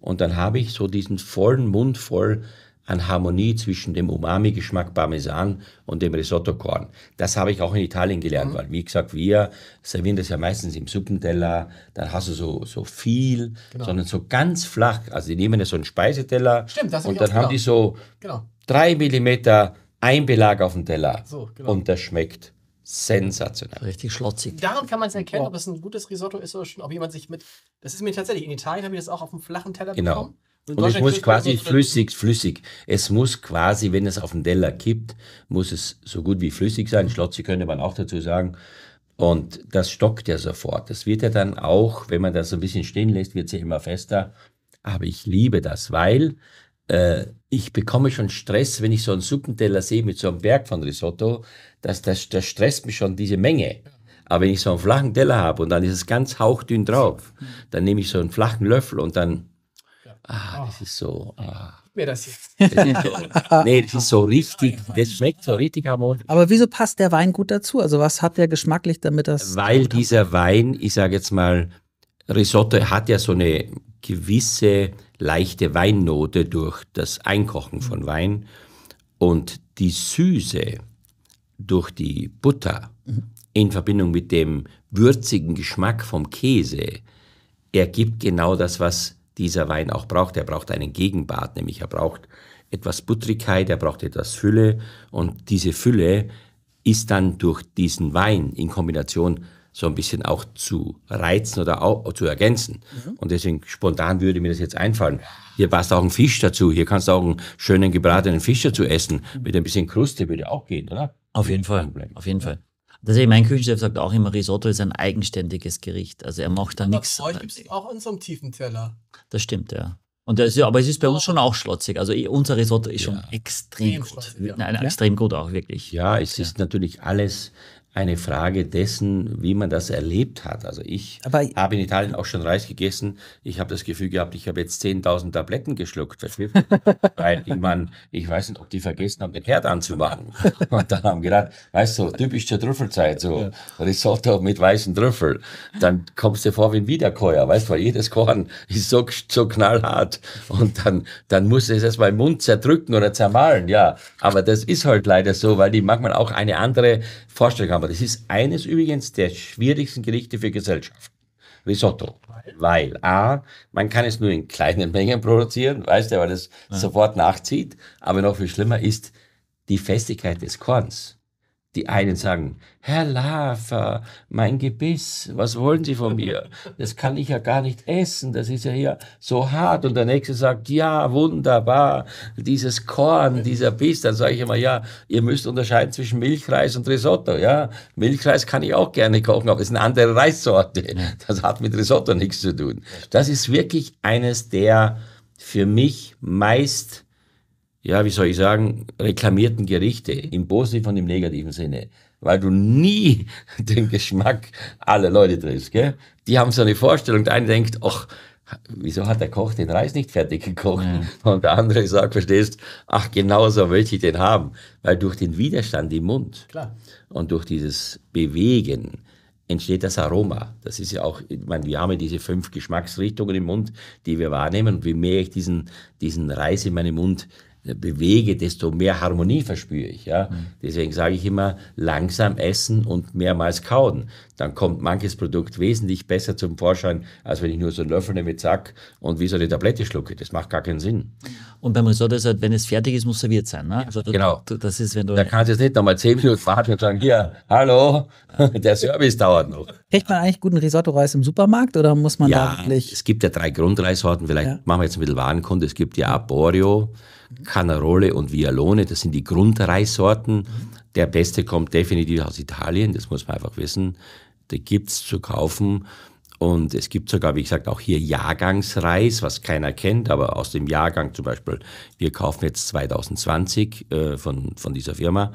und dann habe ich so diesen vollen Mund voll an Harmonie zwischen dem Umami-Geschmack Parmesan und dem Risotto-Korn. Das habe ich auch in Italien gelernt, weil, wie gesagt, wir servieren das ja meistens im Suppenteller, dann hast du so viel, sondern so ganz flach. Also die nehmen ja so einen Speiseteller und dann haben die so 3 Millimeter Einbelag auf dem Teller und das schmeckt sensationell. Richtig schlotzig. Daran kann man es erkennen, ob es ein gutes Risotto ist oder schon, ob jemand sich mit... Das ist mir tatsächlich, in Italien habe ich das auch auf dem flachen Teller bekommen. Und es muss quasi flüssig. Es muss quasi, wenn es auf den Teller kippt, muss es so gut wie flüssig sein. Schlotzi könnte man auch dazu sagen. Und das stockt ja sofort. Das wird ja dann auch, wenn man das so ein bisschen stehen lässt, wird es ja immer fester. Aber ich liebe das, weil ich bekomme schon Stress, wenn ich so einen Suppenteller sehe mit so einem Berg von Risotto. Das stresst mich schon, diese Menge. Aber wenn ich so einen flachen Teller habe und dann ist es ganz hauchdünn drauf, dann nehme ich so einen flachen Löffel und dann... das ist so. Mir das hier. Das ist so richtig. Das schmeckt so richtig harmonisch. Aber wieso passt der Wein gut dazu? Also, was hat der geschmacklich damit das? Weil dieser Wein, ich sage jetzt mal, Risotto hat ja so eine gewisse leichte Weinnote durch das Einkochen von Wein und die Süße durch die Butter in Verbindung mit dem würzigen Geschmack vom Käse ergibt genau das, was dieser Wein auch braucht. Er braucht einen Gegenpart, nämlich er braucht etwas Buttrigkeit, er braucht etwas Fülle und diese Fülle ist dann durch diesen Wein in Kombination so ein bisschen auch zu reizen oder auch zu ergänzen. Und deswegen spontan würde mir das jetzt einfallen. Hier passt auch ein Fisch dazu, hier kannst du auch einen schönen gebratenen Fisch dazu essen, mit ein bisschen Kruste würde auch gehen, oder? Auf jeden Fall. Deswegen, mein Küchenchef sagt auch immer, Risotto ist ein eigenständiges Gericht. Also er macht da nichts. Bei euch gibt es auch in so einem tiefen Teller. Das stimmt, ja. Und das, ja, aber es ist bei uns schon auch schlotzig. Also unser Risotto ist schon extrem gut. Ja. Nein, extrem gut auch, wirklich. Ja, es ist natürlich alles eine Frage dessen, wie man das erlebt hat. Also ich habe in Italien auch schon Reis gegessen. Ich habe das Gefühl gehabt, ich habe jetzt 10.000 Tabletten geschluckt. Weil ich weiß nicht, ob die vergessen haben, den Herd anzumachen. Und dann haben gedacht, weißt du, typisch zur Trüffelzeit, so Risotto mit weißen Trüffel. Dann kommst du vor wie ein Wiederkäuer, weißt du, weil jedes Korn ist so, so knallhart. Und dann musst du es erstmal im Mund zerdrücken oder zermahlen. Ja, aber das ist halt leider so, weil die manchmal auch eine andere Vorstellung haben. Aber das ist eines übrigens der schwierigsten Gerichte für Gesellschaften. Risotto. Weil A, man kann es nur in kleinen Mengen produzieren, weißt du, weil das sofort nachzieht. Aber noch viel schlimmer ist die Festigkeit des Korns. Die einen sagen, Herr Laafer, mein Gebiss, was wollen Sie von mir? Das kann ich ja gar nicht essen, das ist ja hier so hart. Und der Nächste sagt, ja, wunderbar, dieses Korn, dieser Biss. Dann sage ich immer, ja, ihr müsst unterscheiden zwischen Milchreis und Risotto. Ja, Milchreis kann ich auch gerne kochen, aber es ist eine andere Reissorte. Das hat mit Risotto nichts zu tun. Das ist wirklich eines der für mich meist, ja, wie soll ich sagen, reklamierten Gerichte im positiven und im negativen Sinne, weil du nie den Geschmack aller Leute triffst, gell? Die haben so eine Vorstellung, der eine denkt, ach, wieso hat der Koch den Reis nicht fertig gekocht? Ja. Und der andere sagt, verstehst, ach, genau so möchte ich den haben, weil durch den Widerstand im Mund und durch dieses Bewegen entsteht das Aroma. Das ist ja auch, ich meine, wir haben ja diese 5 Geschmacksrichtungen im Mund, die wir wahrnehmen, und je mehr ich diesen Reis in meinem Mund bewege, desto mehr Harmonie verspüre ich. Ja? Deswegen sage ich immer, langsam essen und mehrmals kauen. Dann kommt manches Produkt wesentlich besser zum Vorschein, als wenn ich nur so einen Löffel nehme, zack, und wie so eine Tablette schlucke. Das macht gar keinen Sinn. Und beim Risotto ist halt, wenn es fertig ist, muss serviert sein. Ne? Also genau. Das ist, wenn du da kannst du jetzt nicht nochmal 10 Minuten warten und sagen, hier, hallo, der Service dauert noch. Kriegt man eigentlich guten Risotto-Reis im Supermarkt, oder muss man da wirklich... Es gibt ja 3 Grundreissorten, vielleicht machen wir jetzt ein bisschen Warenkunde. Es gibt ja Arborio, Canarole und Vialone, das sind die Grundreissorten. Der beste kommt definitiv aus Italien, das muss man einfach wissen. Da gibt es zu kaufen, und es gibt sogar, wie gesagt, auch hier Jahrgangsreis, was keiner kennt, aber aus dem Jahrgang zum Beispiel, wir kaufen jetzt 2020 von dieser Firma,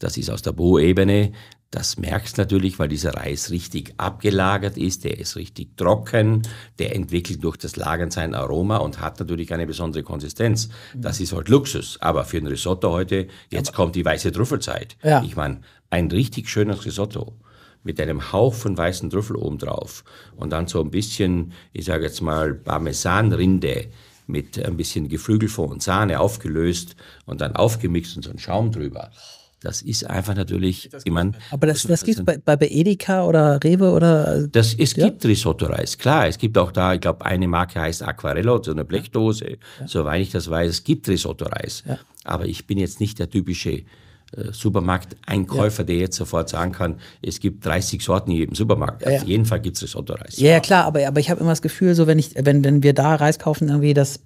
das ist aus der Bo-Ebene. Das merkst du natürlich, weil dieser Reis richtig abgelagert ist, der ist richtig trocken, der entwickelt durch das Lagern sein Aroma und hat natürlich eine besondere Konsistenz. Das ist halt Luxus, aber für ein Risotto heute, jetzt kommt die weiße Trüffelzeit. Ja. Ich meine, ein richtig schönes Risotto mit einem Hauch von weißen Trüffel obendrauf und dann so ein bisschen, ich sage jetzt mal, Parmesanrinde mit ein bisschen Geflügelfond und Sahne aufgelöst und dann aufgemixt und so ein Schaum drüber. Das ist einfach natürlich, ich meine... Aber das gibt es bei Edeka oder Rewe oder... Es gibt Risotto-Reis, klar. Es gibt auch da, ich glaube, eine Marke heißt Aquarello, so eine Blechdose. Ja. Soweit ich das weiß, es gibt Risotto-Reis. Ja. Aber ich bin jetzt nicht der typische Supermarkteinkäufer, der jetzt sofort sagen kann, es gibt 30 Sorten in jedem Supermarkt. Auf jeden Fall gibt es Risotto-Reis. Ja, klar, aber ich habe immer das Gefühl, so wenn wir da Reis kaufen, irgendwie das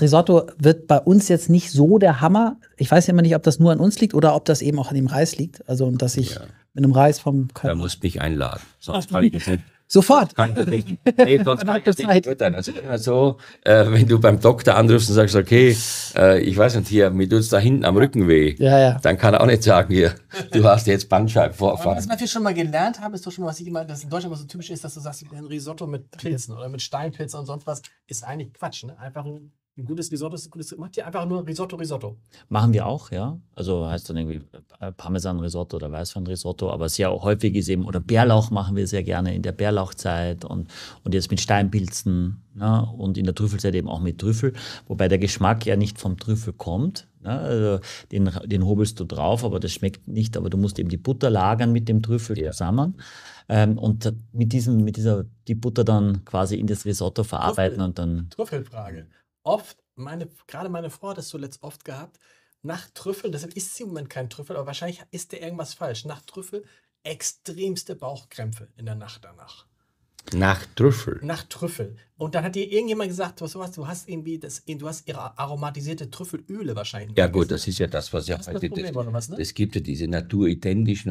Risotto wird bei uns jetzt nicht so der Hammer. Ich weiß ja immer nicht, ob das nur an uns liegt oder ob das eben auch an dem Reis liegt. Also, dass ich mit einem Reis vom... Da musst du mich einladen, sonst kann ich das nicht. Sofort. Kann ich nicht. Nee, sonst kann ich das nicht füttern. Also immer so, wenn du beim Doktor anrufst und sagst, okay, ich weiß nicht, hier, mir tut es da hinten am Rücken weh, dann kann er auch nicht sagen, hier, du hast jetzt Bandscheibenvorfall. Was wir schon mal gelernt haben, ist doch schon mal, was ich immer, das in Deutschland so typisch ist, dass du sagst, ein Risotto mit Pilzen oder mit Steinpilzen und sonst was, ist eigentlich Quatsch. Ne? Einfach ein gutes Risotto ist ein gutes. Macht ihr einfach nur Risotto? Machen wir auch, ja. Also heißt dann irgendwie Parmesan-Risotto oder Weißwein-Risotto, aber sehr häufig ist eben, oder Bärlauch machen wir sehr gerne in der Bärlauchzeit und jetzt mit Steinpilzen, ne? Und in der Trüffelzeit eben auch mit Trüffel, wobei der Geschmack ja nicht vom Trüffel kommt. Ja, also den hobelst du drauf, aber das schmeckt nicht, aber du musst eben die Butter lagern mit dem Trüffel zusammen und die Butter dann quasi in das Risotto verarbeiten. Und dann Trüffelfrage. Oft, gerade meine Frau hat es zuletzt oft gehabt, nach Trüffel, deshalb isst sie im Moment kein Trüffel, aber wahrscheinlich ist da irgendwas falsch, nach Trüffel extremste Bauchkrämpfe in der Nacht danach. Nach Trüffel. Nach Trüffel. Und dann hat dir irgendjemand gesagt, du hast ihre aromatisierte Trüffelöle wahrscheinlich. Ja gut, das ist ja das, was ja heute ist. Es gibt ja diese naturidentischen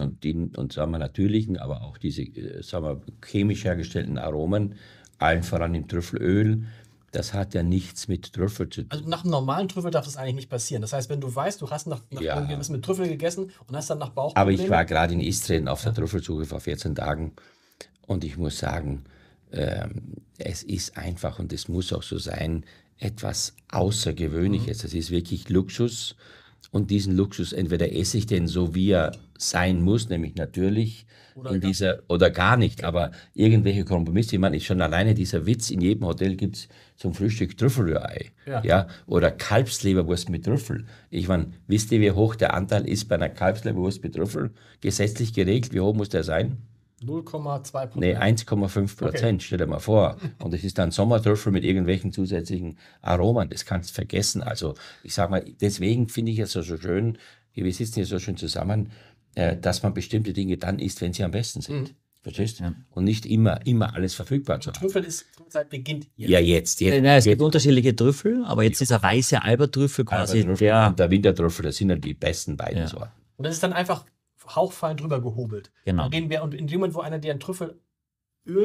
und sagen wir natürlichen, aber auch diese sagen wir, chemisch hergestellten Aromen, allen voran im Trüffelöl. Das hat ja nichts mit Trüffel zu tun. Also nach einem normalen Trüffel darf das eigentlich nicht passieren. Das heißt, wenn du weißt, du hast was mit Trüffel gegessen und hast dann nach Bauchprobleme. Aber ich war gerade in Istrien auf der Trüffelsuche vor 14 Tagen und ich muss sagen, es ist einfach und es muss auch so sein, etwas Außergewöhnliches. Es ist wirklich Luxus und diesen Luxus, entweder esse ich den so, wie er sein muss, nämlich natürlich oder gar nicht, aber irgendwelche Kompromisse. Ich meine, ist schon alleine dieser Witz, in jedem Hotel gibt es zum Frühstück Trüffelrührei oder Kalbsleberwurst mit Trüffel. Ich meine, wisst ihr, wie hoch der Anteil ist bei einer Kalbsleberwurst mit Trüffel? Gesetzlich geregelt, wie hoch muss der sein? 0,2%? Nee, 1,5%, okay. Stell dir mal vor. Und es ist dann Sommertrüffel mit irgendwelchen zusätzlichen Aromen. Das kannst du vergessen. Also ich sag mal, deswegen finde ich es so schön, wir sitzen hier so schön zusammen, dass man bestimmte Dinge dann isst, wenn sie am besten sind. Verstehst du? Ja. Und nicht immer alles verfügbar zu haben. Trüffel ist, Trüffelzeit beginnt jetzt. Ja, jetzt. Nein, es gibt unterschiedliche Trüffel, aber jetzt ist der weiße Albertrüffel quasi. Und der Wintertrüffel, das sind dann die besten beiden Sorten. Und das ist dann einfach hauchfein drüber gehobelt. Genau. Und in dem Moment, wo einer dir ein Trüffelöl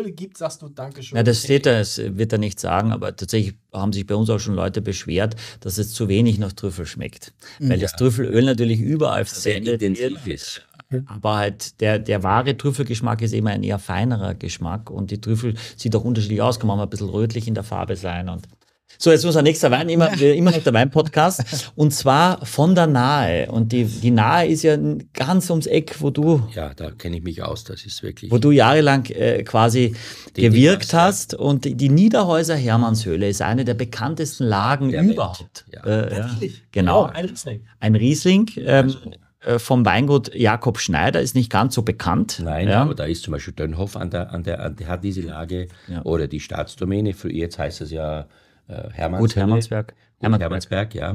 gibt, sagst du Dankeschön. Ja, das steht da, das wird er nicht sagen, aber tatsächlich haben sich bei uns auch schon Leute beschwert, dass es zu wenig nach Trüffel schmeckt. Weil das Trüffelöl natürlich überall versendet ist. Aber halt der wahre Trüffelgeschmack ist eben ein eher feinerer Geschmack und die Trüffel sieht auch unterschiedlich aus, kann man mal ein bisschen rötlich in der Farbe sein und so, jetzt unser nächster Wein, immer noch der Wein-Podcast, und zwar von der Nahe. Und die Nahe ist ja ganz ums Eck, wo du... Ja, da kenne ich mich aus, das ist wirklich... Wo du jahrelang quasi gewirkt hast. Und die Niederhäuser Hermannshöhle ist eine der bekanntesten Lagen der überhaupt. Ja. Genau, ein Riesling. Ein Riesling. Vom Weingut Jakob Schneider ist nicht ganz so bekannt. Nein, aber da ist zum Beispiel Dönhoff an der hat diese Lage, oder die Staatsdomäne, jetzt heißt es ja... Hermannsberg, ja.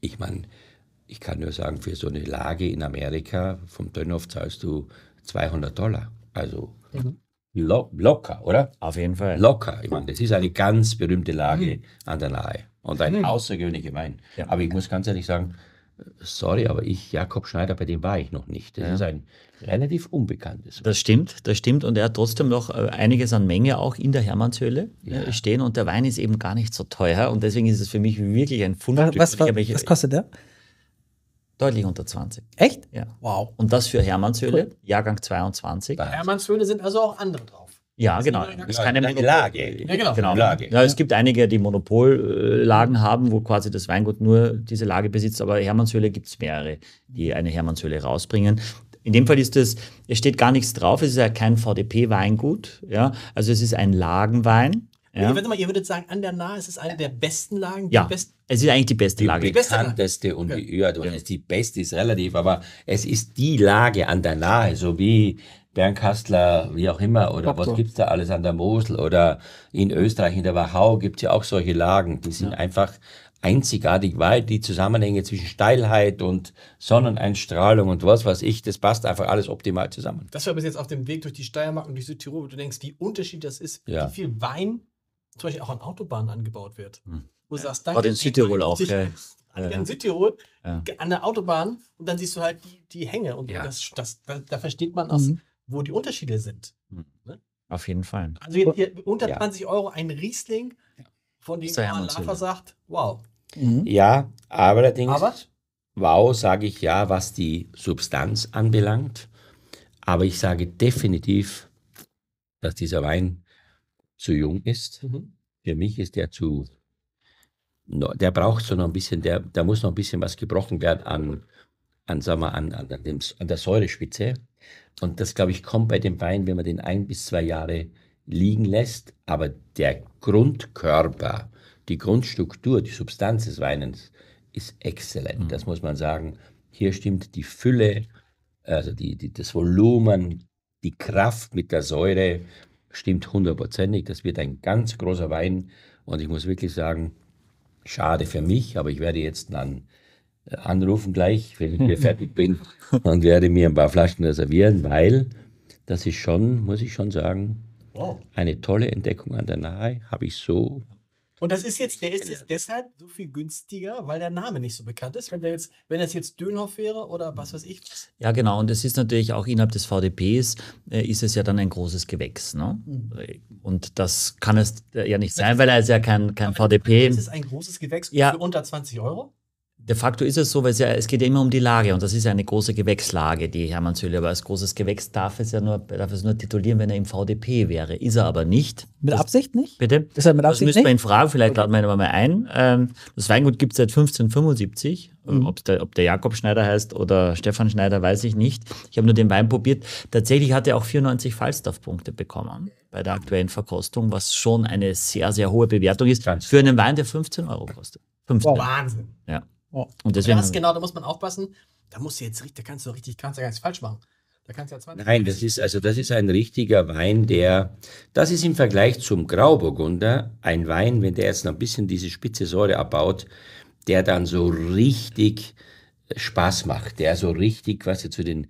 Ich meine, ich kann nur sagen, für so eine Lage in Amerika, vom Dönhoff zahlst du $200. Also locker, oder? Auf jeden Fall. Locker. Ich meine, das ist eine ganz berühmte Lage an der Nahe und ein außergewöhnlicher Wein. Ja. Aber ich muss ganz ehrlich sagen, sorry, aber Jakob Schneider, bei dem war ich noch nicht. Das ist ein relativ unbekanntes. Das stimmt. Und er hat trotzdem noch einiges an Menge auch in der Hermannshöhle stehen. Und der Wein ist eben gar nicht so teuer. Und deswegen ist es für mich wirklich ein Fundstück. Was kostet der? Deutlich unter 20. Echt? Ja. Wow. Und das für Hermannshöhle, Jahrgang 22. Bei Hermannshöhle sind also auch andere drauf. Ja, genau. Das ist keine Lage. Ja, genau. Lage. Ja, es gibt einige, die Monopollagen haben, wo quasi das Weingut nur diese Lage besitzt, aber Hermannshöhle gibt es mehrere, die eine Hermannshöhle rausbringen. In dem Fall ist es steht gar nichts drauf, es ist ja kein VDP-Weingut, also es ist ein Lagenwein. Ja. Ihr würdet sagen, an der Nahe ist es eine der besten Lagen? Es ist eigentlich die beste Lage. Die bekannteste und die beste ist relativ, aber es ist die Lage an der Nahe, so wie Bernkastler, wie auch immer, oder was gibt es da alles an der Mosel oder in Österreich, in der Wachau gibt es ja auch solche Lagen, die sind einfach einzigartig, weil die Zusammenhänge zwischen Steilheit und Sonneneinstrahlung und was weiß ich, das passt einfach alles optimal zusammen. Das war bis jetzt auf dem Weg durch die Steiermark und durch Südtirol, wo du denkst, wie unterschiedlich das ist, wie viel Wein zum Beispiel auch an Autobahnen angebaut wird. Wo du sagst, danke. In Südtirol auch, gell? In Südtirol, an der Autobahn und dann siehst du halt die Hänge und da versteht man aus, wo die Unterschiede sind. Ne? Auf jeden Fall. Also hier unter 20 Euro ein Riesling, von dem man nachher sagt, wow. Ja, aber wow, sage ich ja, was die Substanz anbelangt. Aber ich sage definitiv, dass dieser Wein zu jung ist. Für mich ist der zu... Der braucht so noch ein bisschen, da muss noch ein bisschen was gebrochen werden an der Säurespitze. Und das, glaube ich, kommt bei dem Wein, wenn man den 1 bis 2 Jahre liegen lässt. Aber der Grundkörper, die Grundstruktur, die Substanz des Weines ist exzellent. Das muss man sagen. Hier stimmt die Fülle, also das Volumen, die Kraft mit der Säure stimmt 100%. Das wird ein ganz großer Wein. Und ich muss wirklich sagen, schade für mich, aber ich werde jetzt dann anrufen gleich, wenn ich hier fertig bin und werde mir ein paar Flaschen reservieren, weil das ist schon, muss ich schon sagen, Wow. Eine tolle Entdeckung an der Nahe, habe ich so. Und das ist jetzt, der ist jetzt deshalb so viel günstiger, weil der Name nicht so bekannt ist. Wenn das jetzt Dönhoff wäre oder was weiß ich. Ja, genau. Und es ist natürlich auch innerhalb des VDPs ist es ja dann ein großes Gewächs. Ne? Mhm. Und das kann es ja nicht sein, weil er ist ja kein VDP. Ist es ein großes Gewächs für unter 20 Euro? De facto ist es so, weil es geht ja immer um die Lage und das ist ja eine große Gewächslage, die Hermannshöhle. Aber als großes Gewächs darf es nur titulieren, wenn er im VDP wäre. Ist er aber nicht. Mit Absicht nicht? Bitte? Das müssen wir ihn fragen, vielleicht laden wir ihn mal ein. Das Weingut gibt es seit 1575. Mhm. Ob der Jakob Schneider heißt oder Stefan Schneider, weiß ich nicht. Ich habe nur den Wein probiert. Tatsächlich hat er auch 94 Falstaff-Punkte bekommen bei der aktuellen Verkostung, was schon eine sehr, sehr hohe Bewertung ist für einen Wein, der 15 Euro kostet. 15. Oh, Wahnsinn. Ja. Oh. Und deswegen da muss man aufpassen. Da kannst du richtig, kannst ja gar nichts falsch machen. Da kannst du ja 20. Nein, das ist ein richtiger Wein, das ist im Vergleich zum Grauburgunder ein Wein, wenn der jetzt noch ein bisschen diese spitze Säure abbaut, der dann so richtig Spaß macht, der so richtig, weißt du, zu den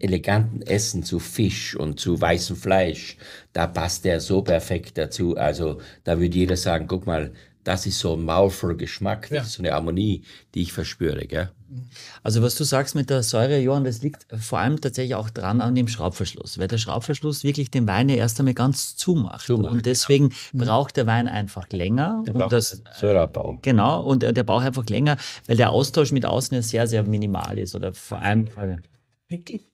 eleganten Essen, zu Fisch und zu weißem Fleisch, da passt der so perfekt dazu. Also da würde jeder sagen, guck mal, das ist so ein maulvoller Geschmack, das ist so eine Harmonie, die ich verspüre. Gell? Also was du sagst mit der Säure, Johann, das liegt vor allem tatsächlich auch dran an dem Schraubverschluss, weil der Schraubverschluss wirklich den Wein ja erst einmal ganz zumacht. Und deswegen braucht der Wein einfach länger. Der braucht Säureabbau. Genau, und der braucht einfach länger, weil der Austausch mit außen ja sehr, sehr minimal ist. Oder vor allem... Wirklich?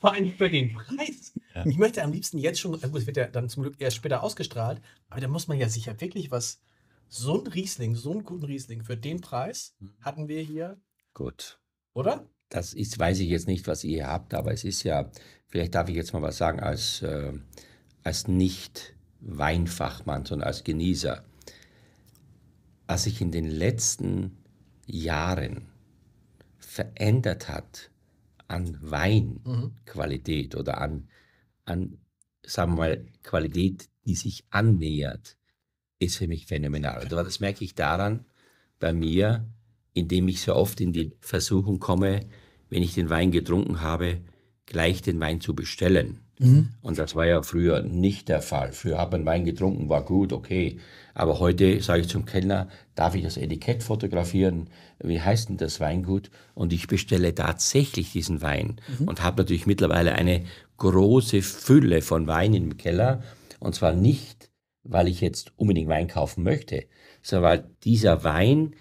Vor allem für den Preis. Ja. Ich möchte am liebsten jetzt schon, gut, es wird ja dann zum Glück erst später ausgestrahlt, aber da muss man ja sicher wirklich was, so ein Riesling, so einen guten Riesling, für den Preis hatten wir hier. Gut. Oder? Das ist, weiß ich jetzt nicht, was ihr habt, aber es ist ja, vielleicht darf ich jetzt mal was sagen, als Nicht-Weinfachmann, sondern als Genießer. Was sich in den letzten Jahren verändert hat, an Weinqualität oder an, sagen wir mal, Qualität, die sich annähert, ist für mich phänomenal. Also das merke ich daran bei mir, indem ich so oft in die Versuchung komme, wenn ich den Wein getrunken habe, gleich den Wein zu bestellen. Mhm. Und das war ja früher nicht der Fall. Früher hat man Wein getrunken, war gut, okay. Aber heute sage ich zum Kellner, darf ich das Etikett fotografieren? Wie heißt denn das Weingut? Und ich bestelle tatsächlich diesen Wein. Mhm. Und habe natürlich mittlerweile eine große Fülle von Wein im Keller. Und zwar nicht, weil ich jetzt unbedingt Wein kaufen möchte, sondern weil dieser Wein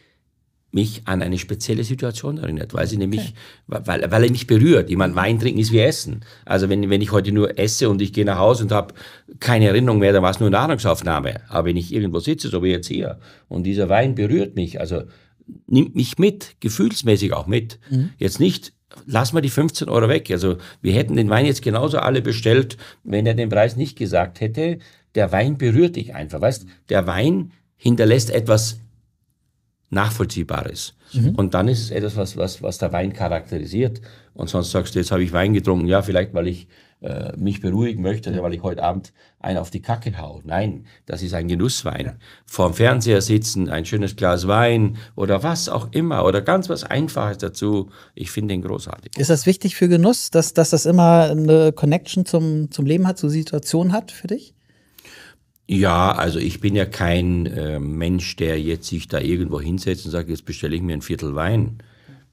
mich an eine spezielle Situation erinnert, weil sie nämlich, weil er mich berührt. Ich meine, Wein trinken ist wie Essen. Also wenn ich heute nur esse und ich gehe nach Hause und habe keine Erinnerung mehr, dann war es nur Nahrungsaufnahme. Aber wenn ich irgendwo sitze, so wie jetzt hier, und dieser Wein berührt mich, also nimmt mich mit, gefühlsmäßig auch mit. Mhm. Jetzt nicht, lass mal die 15 Euro weg. Also wir hätten den Wein jetzt genauso alle bestellt, wenn er den Preis nicht gesagt hätte. Der Wein berührt dich einfach, weißt? Der Wein hinterlässt etwas Nachvollziehbares. Mhm. Und dann ist es etwas, was der Wein charakterisiert. Und sonst sagst du, jetzt habe ich Wein getrunken, ja, vielleicht, weil ich mich beruhigen möchte, weil ich heute Abend einen auf die Kacke hau. Nein, das ist ein Genusswein. Ja. Vorm Fernseher sitzen, ein schönes Glas Wein oder was auch immer oder ganz was Einfaches dazu. Ich finde den großartig. Ist das wichtig für Genuss, dass das immer eine Connection zum Leben hat, zur Situation hat für dich? Ja, also ich bin ja kein Mensch, der jetzt sich da irgendwo hinsetzt und sagt, jetzt bestelle ich mir ein Viertel Wein.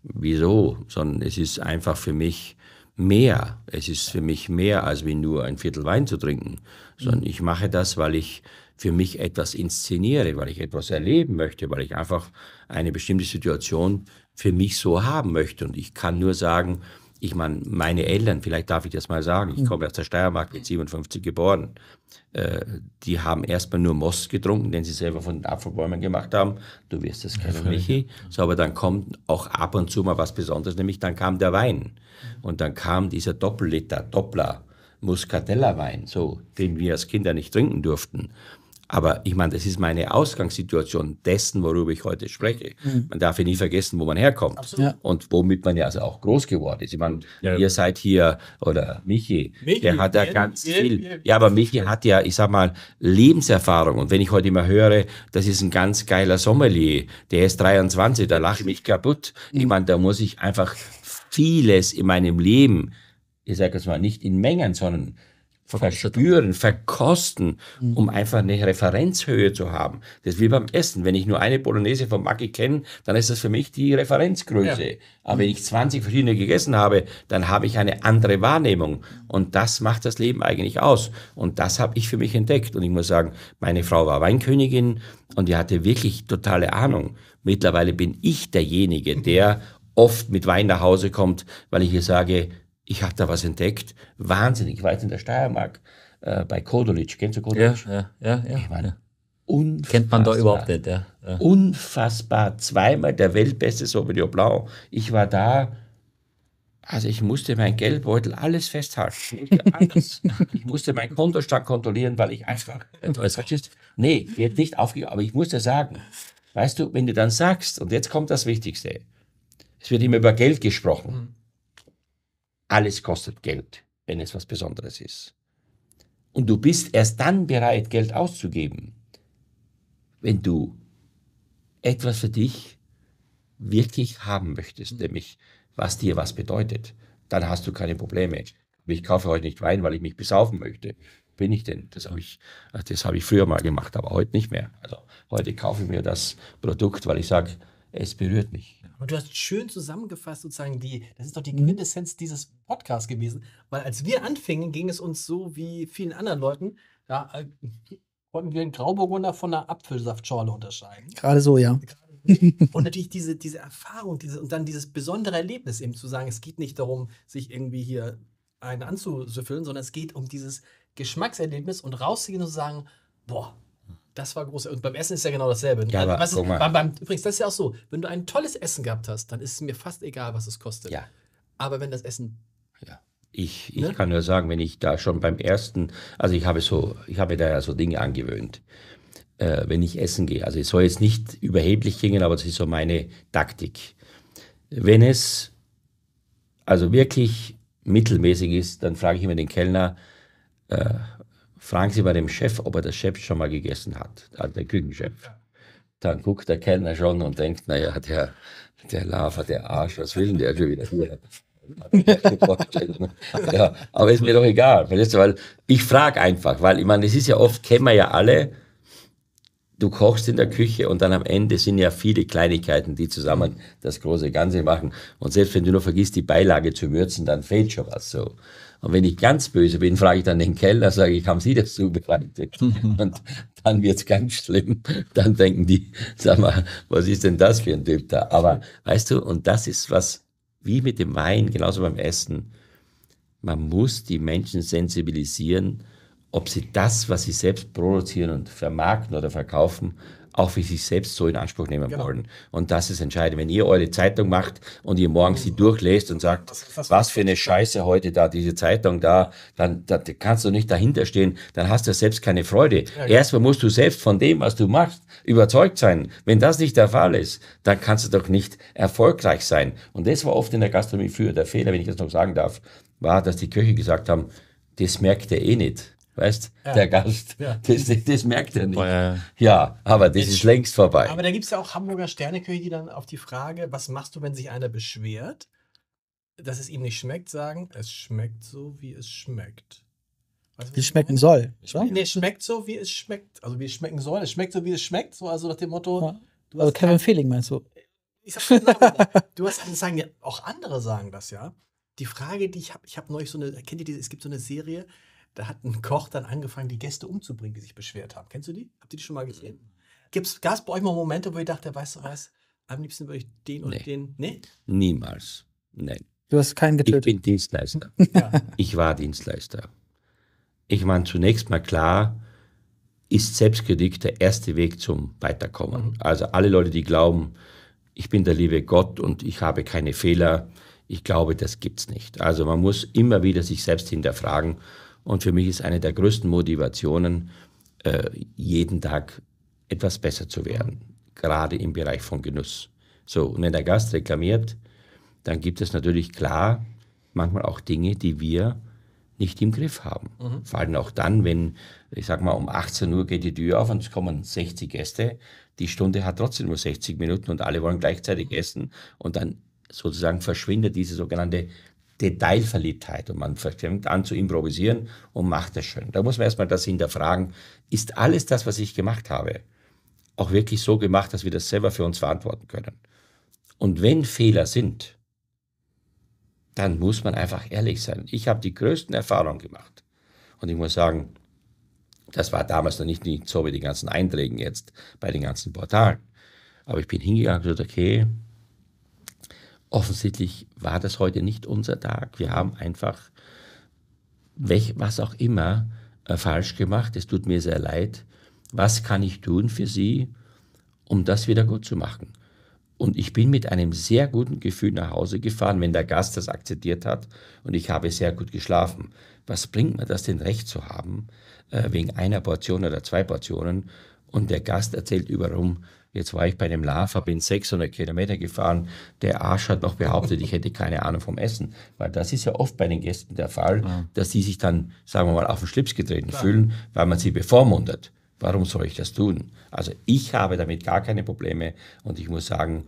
Wieso? Sondern es ist einfach für mich mehr. Es ist für mich mehr, als wie nur ein Viertel Wein zu trinken. Sondern ich mache das, weil ich für mich etwas inszeniere, weil ich etwas erleben möchte, weil ich einfach eine bestimmte Situation für mich so haben möchte. Und ich kann nur sagen, ich meine, meine Eltern, vielleicht darf ich das mal sagen, ich komme aus der Steiermark, mit 57 geboren, die haben erstmal nur Most getrunken, den sie selber von den Apfelbäumen gemacht haben. Du wirst das kennen, Michi. So, aber dann kommt auch ab und zu mal was Besonderes, nämlich dann kam der Wein. Und dann kam dieser Doppler-Muscatella-Wein, so, den wir als Kinder nicht trinken durften. Aber ich meine, das ist meine Ausgangssituation dessen, worüber ich heute spreche. Mhm. Man darf ja nie vergessen, wo man herkommt. Absolut. Und womit man ja also auch groß geworden ist. Ich meine, ihr seid hier, oder Michi der hat ja ganz viel. Ja, aber Michi hat ja, ich sag mal, Lebenserfahrung. Und wenn ich heute immer höre, das ist ein ganz geiler Sommelier, der ist 23, da lache ich mich kaputt. Mhm. Ich meine, da muss ich einfach vieles in meinem Leben, ich sage jetzt mal, nicht in Mengen, sondern verspüren, verkosten, um einfach eine Referenzhöhe zu haben. Das ist wie beim Essen. Wenn ich nur eine Bolognese vom Maggi kenne, dann ist das für mich die Referenzgröße. Ja. Aber wenn ich 20 verschiedene gegessen habe, dann habe ich eine andere Wahrnehmung. Und das macht das Leben eigentlich aus. Und das habe ich für mich entdeckt. Und ich muss sagen, meine Frau war Weinkönigin und die hatte wirklich totale Ahnung. Mittlerweile bin ich derjenige, der oft mit Wein nach Hause kommt, weil ich ihr sage, ich habe da was entdeckt, wahnsinnig. Ich war jetzt in der Steiermark bei Kodolitsch. Kennst du Kodolitsch? Ja. Ich meine, unfassbar. Kennt man da überhaupt nicht, ja. Unfassbar. Zweimal der weltbeste Sauvignon Blanc. Ich war da, also ich musste mein Geldbeutel alles festhalten. Ich musste meinen Kontostand kontrollieren, weil ich einfach... Nee, wird nicht aufgegeben, aber ich musste sagen, weißt du, wenn du dann sagst, und jetzt kommt das Wichtigste, es wird immer über Geld gesprochen. Alles kostet Geld, wenn es was Besonderes ist. Und du bist erst dann bereit, Geld auszugeben, wenn du etwas für dich wirklich haben möchtest, nämlich was dir was bedeutet. Dann hast du keine Probleme. Ich kaufe heute nicht Wein, weil ich mich besaufen möchte. Bin ich denn? Das habe ich früher mal gemacht, aber heute nicht mehr. Also heute kaufe ich mir das Produkt, weil ich sage, es berührt mich. Und du hast schön zusammengefasst, sozusagen, das ist doch die Quintessenz dieses Podcasts gewesen, weil als wir anfingen, ging es uns so wie vielen anderen Leuten, da wollten wir einen Grauburgunder von einer Apfelsaftschorle unterscheiden. Gerade so, ja. Und natürlich diese Erfahrung, und dann dieses besondere Erlebnis eben zu sagen, es geht nicht darum, sich irgendwie hier einen anzusüffeln, sondern es geht um dieses Geschmackserlebnis und rauszugehen und zu sagen, boah, das war groß. Und beim Essen ist ja genau dasselbe. Ja, aber, übrigens, das ist ja auch so, wenn du ein tolles Essen gehabt hast, dann ist es mir fast egal, was es kostet. Ja. Aber wenn das Essen... Ja. Ich kann nur sagen, wenn ich da schon beim ersten... Also ich habe mir da ja so Dinge angewöhnt, wenn ich essen gehe. Also es soll jetzt nicht überheblich klingen, aber das ist so meine Taktik. Wenn es also wirklich mittelmäßig ist, dann frage ich immer den Kellner, fragen Sie bei dem Chef, ob er das Chef schon mal gegessen hat, also der Küchenchef. Dann guckt der Kellner schon und denkt, naja, der Lava, der Arsch, was will denn der schon wieder hier? Ja, aber ist mir doch egal, weil ich frage einfach, weil ich meine, es ist ja oft, kennen wir ja alle, du kochst in der Küche und dann am Ende sind ja viele Kleinigkeiten, die zusammen das große Ganze machen. Und selbst wenn du nur vergisst, die Beilage zu würzen, dann fehlt schon was so. Und wenn ich ganz böse bin, frage ich dann den Kellner, sage ich, haben Sie das zubereitet? Und dann wird es ganz schlimm. Dann denken die, sag mal, was ist denn das für ein Typ da? Aber weißt du, und das ist was, wie mit dem Wein, genauso beim Essen. Man muss die Menschen sensibilisieren, ob sie das, was sie selbst produzieren und vermarkten oder verkaufen, auch für sich selbst so in Anspruch nehmen wollen. Und das ist entscheidend. Wenn ihr eure Zeitung macht und ihr morgens sie durchlest und sagt, was für eine Scheiße heute da, diese Zeitung da, dann kannst du nicht dahinter stehen, dann hast du selbst keine Freude. Ja, erstmal musst du selbst von dem, was du machst, überzeugt sein. Wenn das nicht der Fall ist, dann kannst du doch nicht erfolgreich sein. Und das war oft in der Gastronomie früher der Fehler, wenn ich das noch sagen darf, war, dass die Köche gesagt haben, das merkt er eh nicht. Weißt du, ja, der Gast, ja. Das merkt er nicht. Ja, aber das ist längst vorbei. Aber da gibt es ja auch Hamburger Sterneköche, die dann auf die Frage, was machst du, wenn sich einer beschwert, dass es ihm nicht schmeckt, sagen, es schmeckt so, wie es schmeckt. Wie es schmecken soll. Nee, schmeckt so, wie es schmeckt. Also wie es schmecken soll, es schmeckt so, wie es schmeckt. So, also nach dem Motto... Ja. Du also Kevin Feeling meinst du? Ich sag du hast das sagen, ja, auch andere sagen das, ja. Die Frage, die ich habe neulich so eine, kennt ihr diese, es gibt so eine Serie... Da hat ein Koch dann angefangen, die Gäste umzubringen, die sich beschwert haben. Kennst du die? Habt ihr die schon mal gesehen? Gab es bei euch mal Momente, wo ihr dachtet, weißt du was, am liebsten würde ich den oder den... Nee? Niemals. Nein. Du hast keinen getötet. Ich bin Dienstleister. Ja. Ich war Dienstleister. Ich meine, zunächst mal klar, ist Selbstkritik der erste Weg zum Weiterkommen. Also alle Leute, die glauben, ich bin der liebe Gott und ich habe keine Fehler, ich glaube, das gibt's nicht. Also man muss immer wieder sich selbst hinterfragen. Und für mich ist eine der größten Motivationen, jeden Tag etwas besser zu werden, gerade im Bereich von Genuss. So, und wenn der Gast reklamiert, dann gibt es natürlich klar manchmal auch Dinge, die wir nicht im Griff haben. Vor allem auch dann, wenn, ich sag mal, um 18 Uhr geht die Tür auf und es kommen 60 Gäste. Die Stunde hat trotzdem nur 60 Minuten und alle wollen gleichzeitig essen. Und dann sozusagen verschwindet diese sogenannte Detailverliebtheit und man fängt an zu improvisieren und macht das schön. Da muss man erstmal das hinterfragen, ist alles das, was ich gemacht habe, auch wirklich so gemacht, dass wir das selber für uns verantworten können. Und wenn Fehler sind, dann muss man einfach ehrlich sein. Ich habe die größten Erfahrungen gemacht und ich muss sagen, das war damals noch nicht so wie die ganzen Einträgen jetzt bei den ganzen Portalen. Aber ich bin hingegangen und gesagt, okay, offensichtlich war das heute nicht unser Tag. Wir haben einfach, was auch immer, falsch gemacht. Es tut mir sehr leid. Was kann ich tun für Sie, um das wieder gut zu machen? Und ich bin mit einem sehr guten Gefühl nach Hause gefahren, wenn der Gast das akzeptiert hat. Und ich habe sehr gut geschlafen. Was bringt mir das denn, Recht zu haben, wegen einer Portion oder zwei Portionen? Und der Gast erzählt überum, jetzt war ich bei dem Lava, bin 600 Kilometer gefahren. Der Arsch hat noch behauptet, ich hätte keine Ahnung vom Essen. Weil das ist ja oft bei den Gästen der Fall, dass die sich dann, sagen wir mal, auf den Schlips getreten fühlen, weil man sie bevormundet. Warum soll ich das tun? Also ich habe damit gar keine Probleme und ich muss sagen,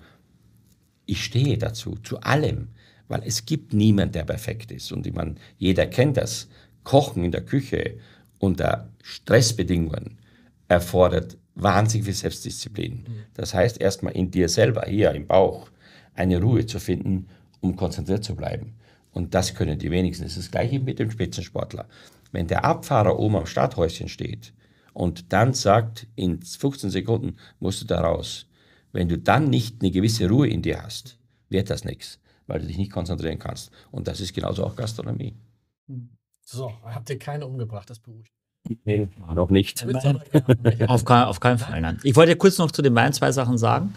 ich stehe dazu, zu allem. Weil es gibt niemanden, der perfekt ist. Und ich meine, jeder kennt das. Kochen in der Küche unter Stressbedingungen erfordert wahnsinnig viel Selbstdisziplin. Das heißt, erstmal in dir selber, hier im Bauch, eine Ruhe zu finden, um konzentriert zu bleiben. Und das können die wenigsten. Das ist das Gleiche mit dem Spitzensportler. Wenn der Abfahrer oben am Starthäuschen steht und dann sagt, in 15 Sekunden musst du da raus. Wenn du dann nicht eine gewisse Ruhe in dir hast, wird das nichts, weil du dich nicht konzentrieren kannst. Und das ist genauso auch Gastronomie. So, habt ihr keine umgebracht, das beruhigt. Nee, noch nicht. Auf keinen Fall. Nein. Ich wollte kurz noch zu dem Wein zwei Sachen sagen.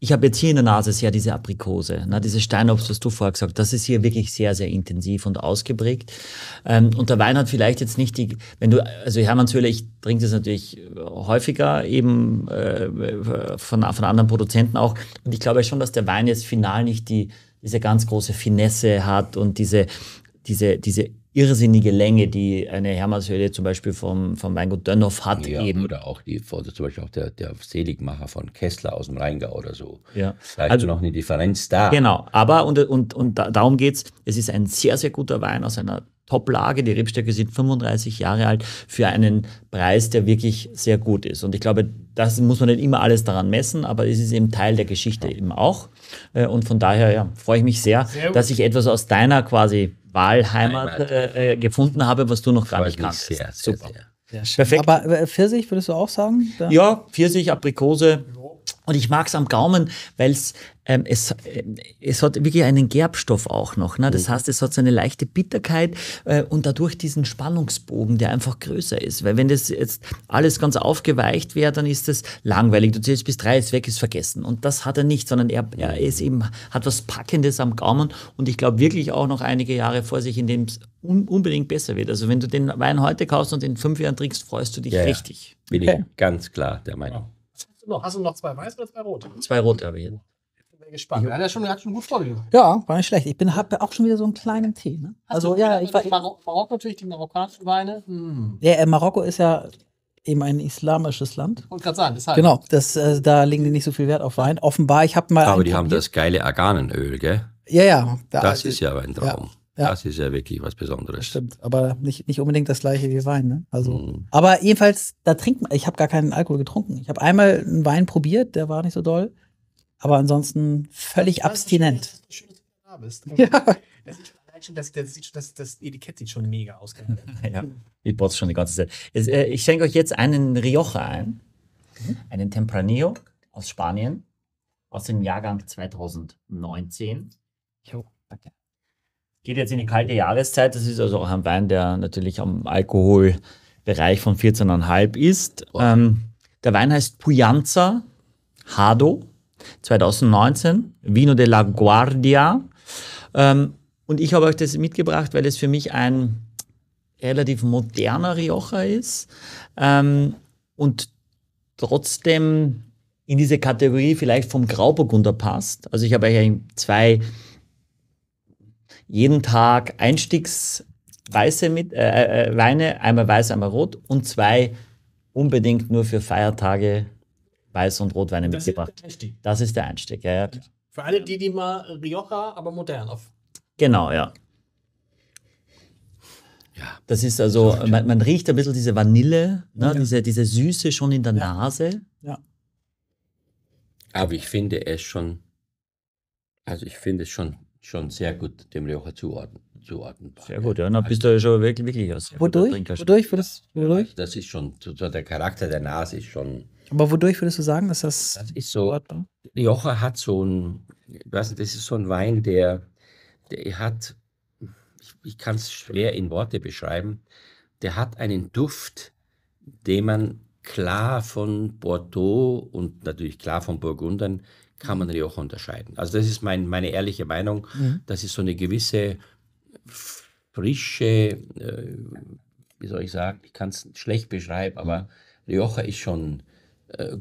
Ich habe jetzt hier in der Nase sehr diese Aprikose, ne, diese Steinobst, was du vorher gesagt hast. Das ist hier wirklich sehr, sehr intensiv und ausgeprägt. Und der Wein hat vielleicht jetzt nicht die, wenn du, also Hermann Zölle, ich trinke das natürlich häufiger eben von anderen Produzenten auch. Und ich glaube schon, dass der Wein jetzt final nicht diese ganz große Finesse hat und diese irrsinnige Länge, die eine Hermannshöhle zum Beispiel vom Weingut Dönhoff hat. Ja, eben. Oder auch zum Beispiel auch der Seligmacher von Kessler aus dem Rheingau oder so. Ja. Da ist also noch eine Differenz da. Genau, aber und darum geht's. Es ist ein sehr, sehr guter Wein aus einer Top-Lage. Die Rebstöcke sind 35 Jahre alt für einen Preis, der wirklich sehr gut ist. Und ich glaube, das muss man nicht immer alles daran messen, aber es ist eben Teil der Geschichte eben auch. Und von daher freue ich mich sehr, dass ich etwas aus deiner quasi Wahlheimat gefunden habe, was du noch gar nicht kannst. Sehr, sehr, super. Sehr, sehr perfekt. Aber Pfirsich, würdest du auch sagen? Da? Ja, Pfirsich, Aprikose. Und ich mag es am Gaumen, weil es hat wirklich einen Gerbstoff auch noch. Ne? Das heißt, es hat so eine leichte Bitterkeit und dadurch diesen Spannungsbogen, der einfach größer ist. Weil wenn das jetzt alles ganz aufgeweicht wäre, dann ist das langweilig. Du zählst bis 3, ist weg, ist vergessen. Und das hat er nicht, sondern er ist eben, hat was Packendes am Gaumen. Und ich glaube wirklich auch noch einige Jahre vor sich, in dem es unbedingt besser wird. Also wenn du den Wein heute kaufst und in 5 Jahren trinkst, freust du dich richtig. Bin ich ganz klar der Meinung. Hast du noch 2 Weiß oder 2 Rote? 2 Rote habe ich jetzt. Ich bin gespannt. Er hat schon gut vorgelegt. Ja, war nicht schlecht. Ich habe auch schon wieder so einen kleinen Tee. Ne? Also ja, ich war Marokko natürlich, die marokkanischen Weine. Ja, Marokko ist ja eben ein islamisches Land. Und gerade sagen, deshalb. Genau, da legen die nicht so viel Wert auf Wein. Offenbar, ich habe mal. Aber die haben das geile Arganenöl, gell? Ja, ja. Das ist ja ein Traum. Ja. Das ist ja wirklich was Besonderes. Stimmt, aber nicht unbedingt das gleiche wie Wein. Ne? Also, aber jedenfalls, da trinkt man, ich habe gar keinen Alkohol getrunken. Ich habe einmal einen Wein probiert, der war nicht so doll, aber ansonsten völlig abstinent. Schön, dass du da bist. Ja. Das Etikett sieht schon mega aus. Ja, ich botze schon die ganze Zeit. Ich schenke euch jetzt einen Rioja ein, einen Tempranillo aus Spanien, aus dem Jahrgang 2019. Jo, danke. Geht jetzt in die kalte Jahreszeit. Das ist also auch ein Wein, der natürlich am Alkoholbereich von 14,5 ist. Der Wein heißt Pujanza Hado 2019, Vino de la Guardia. Und ich habe euch das mitgebracht, weil es für mich ein relativ moderner Rioja ist und trotzdem in diese Kategorie vielleicht vom Grauburgunder passt. Also ich habe ja 2 jeden Tag Einstiegsweiße mit Weine, einmal weiß, einmal rot und 2 unbedingt nur für Feiertage Weiß- und Rotweine mitgebracht. Das ist der Einstieg. Ja, ja. Für alle, die mal Rioja, aber modern auf Genau, ja. Das ist also, man riecht ein bisschen diese Vanille, ne? Ja. diese Süße schon in der Nase. Ja. Aber ich finde es schon, also ich finde es schon sehr gut, dem Rioja zuordnen. Sehr gut, ja, dann bist du ja schon wirklich aus. Wodurch? Das ist schon, der Charakter der Nase ist schon. Aber wodurch würdest du sagen, dass das? Das ist so, Rioja hat so ein, das ist so ein Wein, der hat, ich kann es schwer in Worte beschreiben, der hat einen Duft, den man klar von Bordeaux und natürlich klar von Burgundern kann man Rioja unterscheiden. Also das ist meine ehrliche Meinung, das ist so eine gewisse frische, wie soll ich sagen, ich kann es schlecht beschreiben, aber Rioja ist schon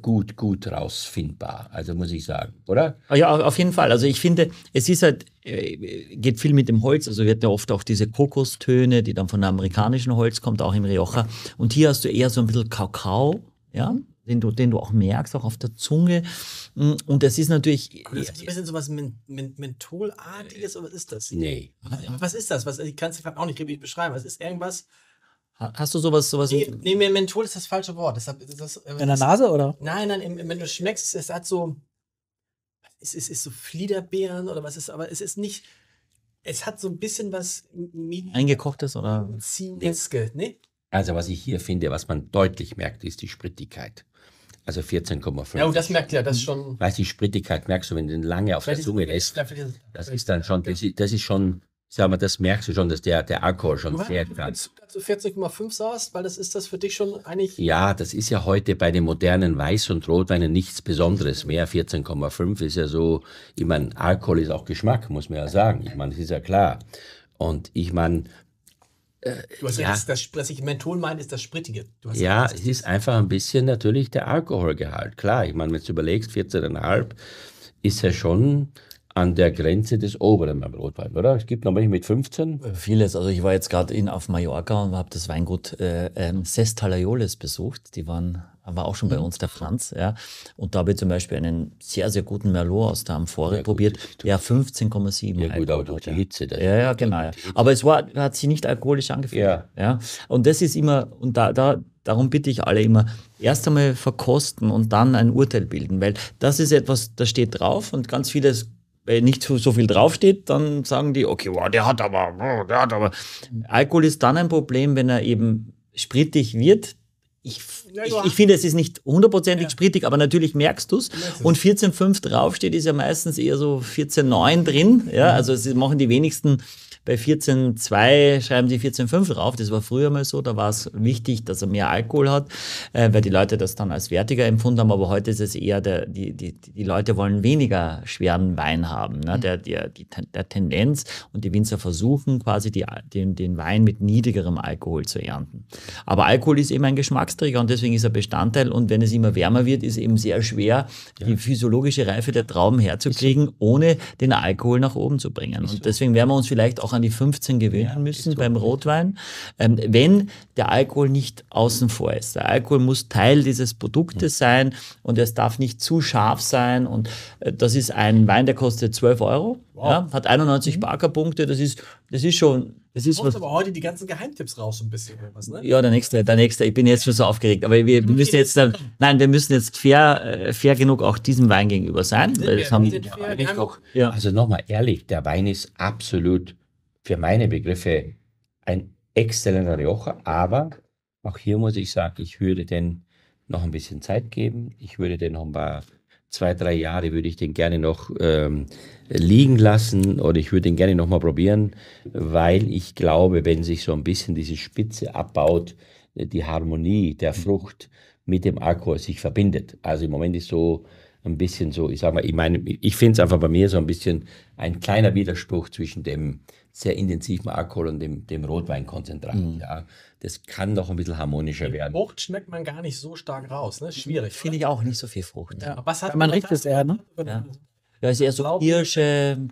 gut rausfindbar, also muss ich sagen, oder? Ja, auf jeden Fall. Also ich finde, es ist halt, geht viel mit dem Holz, also wird ja oft auch diese Kokostöne, die dann von amerikanischem Holz kommt, auch im Rioja. Und hier hast du eher so ein bisschen Kakao, ja, den du auch merkst, auch auf der Zunge. Und das ist natürlich... Aber das ist ein bisschen so was Mentholartiges, oder was ist das? Nee. Was ist das? Ich kann es auch nicht beschreiben. Es ist irgendwas... Hast du sowas? Nee, Menthol ist das falsche Wort. In der Nase, oder? Nein, wenn du schmeckst, es hat so... Es ist so Fliederbeeren oder was ist, aber es ist nicht... Es hat so ein bisschen was... Eingekochtes oder... Zineske, ne? Also was ich hier finde, was man deutlich merkt, ist die Sprittigkeit. Also 14,5. Ja, und das merkt ja, das schon... Weißt du, die Sprittigkeit merkst du, wenn du den lange auf der Zunge lässt. Das ist dann schon... Das ist schon... Sag mal, das merkst du schon, dass der Alkohol schon sehr dran ist. Du 14,5 saß, weil das ist das für dich schon eigentlich... Ja, das ist ja heute bei den modernen Weiß- und Rotweinen nichts Besonderes mehr. 14,5 ist ja so, ich meine, Alkohol ist auch Geschmack, muss man ja sagen. Ich meine, das ist ja klar. Und ich meine... was ich Menthol meine, ist das Sprittige. Ja, es ist einfach ein bisschen natürlich der Alkoholgehalt. Klar, ich meine, wenn du überlegst, 14,5 ist ja schon... an der Grenze des oberen beim Rotwein, oder? Es gibt noch welche mit 15? Vieles. Also ich war jetzt gerade auf Mallorca und habe das Weingut Ses Talaioles besucht. Die war auch schon bei uns, der Franz. Ja. Und da habe ich zum Beispiel einen sehr, sehr guten Merlot aus der Amphore probiert. Der 15,7. Ja gut, aber durch die Hitze. Ja, genau. Ja. Aber es hat sich nicht alkoholisch angefühlt. Ja. Ja. Und das ist immer, und darum bitte ich alle immer, erst einmal verkosten und dann ein Urteil bilden. Weil das ist etwas, da steht drauf und ganz vieles, wenn nicht so viel draufsteht, dann sagen die, okay, wow, der hat aber. Alkohol ist dann ein Problem, wenn er eben sprittig wird. Ich finde, es ist nicht hundertprozentig sprittig, aber natürlich merkst du es. Und 14,5 draufsteht, ist ja meistens eher so 14,9 drin. Ja, also es machen die wenigsten, bei 14,2 schreiben die 14,5 drauf. Das war früher mal so, da war es wichtig, dass er mehr Alkohol hat, weil die Leute das dann als wertiger empfunden haben. Aber heute ist es eher, die Leute wollen weniger schweren Wein haben. Ne? Der Tendenz, und die Winzer versuchen quasi den Wein mit niedrigerem Alkohol zu ernten. Aber Alkohol ist eben ein Geschmacksträger und deswegen ist er Bestandteil. Und wenn es immer wärmer wird, ist eben sehr schwer, die physiologische Reife der Trauben herzukriegen, ohne den Alkohol nach oben zu bringen. Und deswegen werden wir uns vielleicht auch an die 15 gewöhnen müssen beim Rotwein, wenn der Alkohol nicht außen vor ist. Der Alkohol muss Teil dieses Produktes sein und es darf nicht zu scharf sein. Und das ist ein Wein, der kostet 12 €, wow. Ja, hat 91 Barker-Punkte, das ist schon... Du holst aber heute die ganzen Geheimtipps raus, so ein bisschen. Oder was, ne? Ja, der nächste. Ich bin jetzt schon so aufgeregt. Aber wir müssen jetzt fair genug auch diesem Wein gegenüber sein. Also nochmal ehrlich, der Wein ist absolut für meine Begriffe ein exzellenter Rioja, aber auch hier muss ich sagen, ich würde den noch ein bisschen Zeit geben. Ich würde den noch ein paar, 2-3 Jahre würde ich den gerne noch liegen lassen, oder ich würde den gerne noch mal probieren, weil ich glaube, wenn sich so ein bisschen diese Spitze abbaut, die Harmonie der Frucht mit dem Alkohol sich verbindet. Also im Moment ist so ein bisschen so, ich finde es einfach bei mir so ein bisschen ein kleiner Widerspruch zwischen dem sehr intensiven Alkohol und dem Rotweinkonzentrat. Ja, das kann noch ein bisschen harmonischer werden. Frucht schmeckt man gar nicht so stark raus, ne? Schwierig. Finde ich auch nicht so viel Frucht. Ja. Was hat man riecht es eher, ne? Ja. Ja, es ist eher so Kirsche.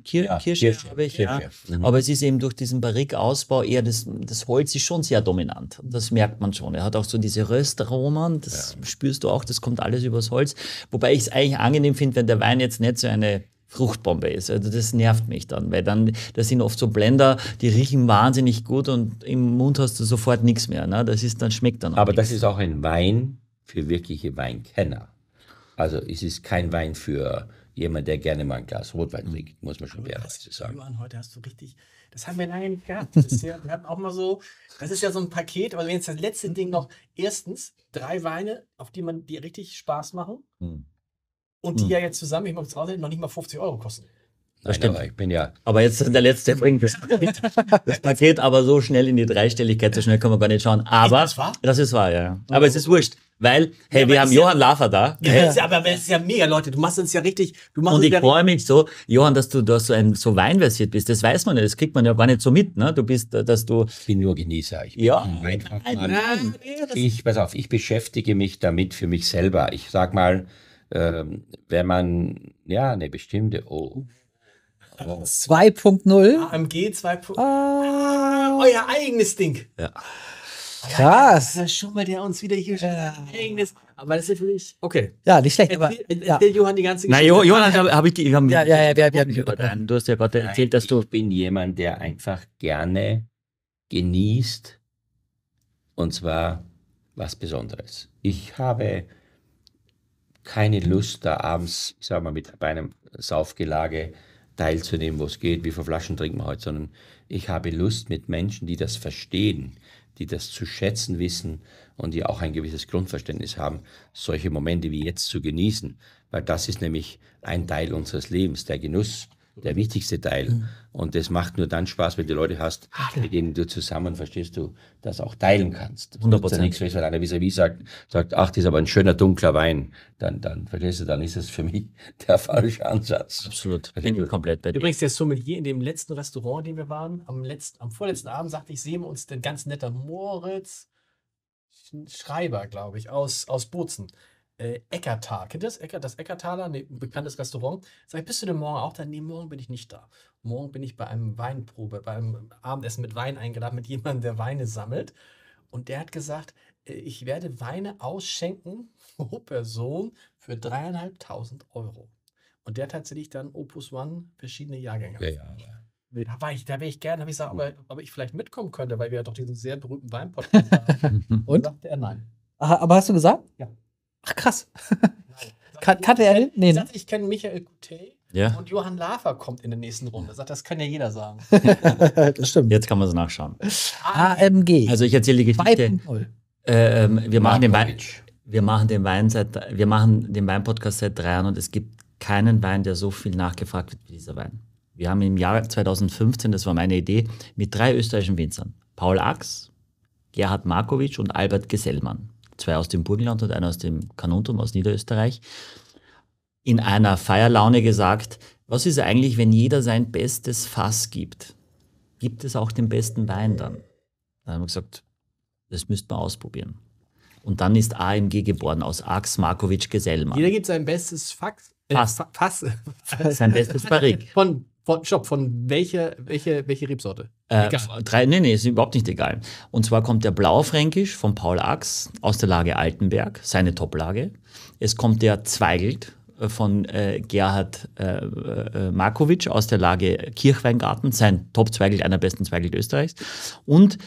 Ja. Aber es ist eben durch diesen Barrique-Ausbau eher, das Holz ist schon sehr dominant. Das merkt man schon. Er hat auch so diese Röstaromen, das spürst du auch, das kommt alles übers Holz. Wobei ich es eigentlich angenehm finde, wenn der Wein jetzt nicht so eine Fruchtbombe ist. Also das nervt mich dann, weil dann, das sind oft so Blender, die riechen wahnsinnig gut und im Mund hast du sofort nichts mehr. Ne? Das ist, dann schmeckt dann auch aber nichts. Das ist auch ein Wein für wirkliche Weinkenner. Also es ist kein Wein für jemand, der gerne mal ein Glas Rotwein trinkt, muss man schon fairerweise sagen. Heute hast du richtig, das haben wir lange nicht gehabt. Das ist ja, wir hatten auch mal so, das ist ja so ein Paket, aber wenn jetzt das letzte Ding noch, erstens 3 Weine, auf die man, die richtig Spaß machen und die ja jetzt zusammen, ich mache es raus, noch nicht mal 50 € kosten. Das stimmt. Nein, ich bin ja. Aber jetzt der letzte bringt das Paket aber so schnell in die Dreistelligkeit, so schnell kann man gar nicht schauen. Aber ist das wahr? Das ist wahr, ja. Aber es ist wurscht, weil hey, ja, wir haben Johann Lafer da. Ja, ja. Aber das ist ja mega, Leute. Du machst uns ja richtig. Du machst und ich freue mich so, Johann, dass du da so weinversiert bist. Das weiß man ja, das kriegt man ja gar nicht so mit. Ne? Du bist, dass du. Ich bin nur Genießer. Ich bin pass auf, ich beschäftige mich damit für mich selber. Ich sag mal, wenn man ja eine bestimmte 2.0. AMG 2.0. Euer eigenes Ding. Ja. Krass. Ja, schon mal der uns wieder hier eigenes. Aber das ist natürlich. Okay. Ja, nicht schlecht. Aber erzähl Johann die ganze Geschichte. Na, Johann, habe ich die. Du hast ja gerade erzählt, dass du. Ich bin jemand, der einfach gerne genießt. Und zwar was Besonderes. Ich habe keine Lust, da abends, ich sag mal, bei einem Saufgelage teilzunehmen, wo es geht, wie viel Flaschen trinken wir heute, sondern ich habe Lust mit Menschen, die das verstehen, die das zu schätzen wissen und die auch ein gewisses Grundverständnis haben, solche Momente wie jetzt zu genießen, weil das ist nämlich ein Teil unseres Lebens, der Genuss, der wichtigste Teil. Und das macht nur dann Spaß, wenn du Leute hast, mit denen du zusammen, verstehst du, das auch teilen kannst. 100%. Nichts, wenn einer vis-à-vis sagt, ach, das ist aber ein schöner dunkler Wein, dann verstehst du, dann ist es für mich der falsche Ansatz. Absolut. Bin ich komplett bei dir. Übrigens, der Sommelier in dem letzten Restaurant, in dem wir waren, am vorletzten Abend, sagte ich, sehen wir uns den ganz netter Moritz Schreiber, glaube ich, aus Bozen. Eckertal, kennt ihr das? Das Eckertaler, ne, ein bekanntes Restaurant. Sag ich, bist du denn morgen auch da? Nee, morgen bin ich nicht da. Morgen bin ich bei einem Weinprobe, bei einem Abendessen mit Wein eingeladen, mit jemandem, der Weine sammelt. Und der hat gesagt, ich werde Weine ausschenken pro Person für 3.500 €. Und der hat tatsächlich dann Opus One verschiedene Jahrgänge. Da wäre ich gerne, habe ich gesagt, ob ich vielleicht mitkommen könnte, weil wir ja doch diesen sehr berühmten Weinpodcast haben. Und sagte er nein. Aha, aber hast du gesagt? Ja. Ach, krass. Kannte er hin? Nee. Ich kenne Michael Coutet und Johann Lafer kommt in der nächsten Runde. Sagt, das kann ja jeder sagen. Das stimmt. Jetzt kann man es nachschauen. AMG. Also ich erzähle die Geschichte. Wir machen den Weinpodcast seit 3 Jahren und es gibt keinen Wein, der so viel nachgefragt wird wie dieser Wein. Wir haben im Jahr 2015, das war meine Idee, mit 3 österreichischen Winzern. Paul Achs, Gerhard Markowitsch und Albert Gesellmann. 2 aus dem Burgenland und einer aus dem Kanuntum, aus Niederösterreich, in einer Feierlaune gesagt, was ist eigentlich, wenn jeder sein bestes Fass gibt? Gibt es auch den besten Wein dann? Dann haben wir gesagt, das müsste man ausprobieren. Und dann ist AMG geboren, aus Achs, Markowitsch, Gesellmann. Jeder gibt sein bestes Fass. Sein bestes Barrique. Von welche Rebsorte? Nee, ist überhaupt nicht egal. Und zwar kommt der Blaufränkisch von Paul Achs aus der Lage Altenberg, seine Toplage. Es kommt der Zweigelt von Gerhard Markowitsch aus der Lage Kirchweingarten, sein Top-Zweigelt, einer besten Zweigelt Österreichs. Und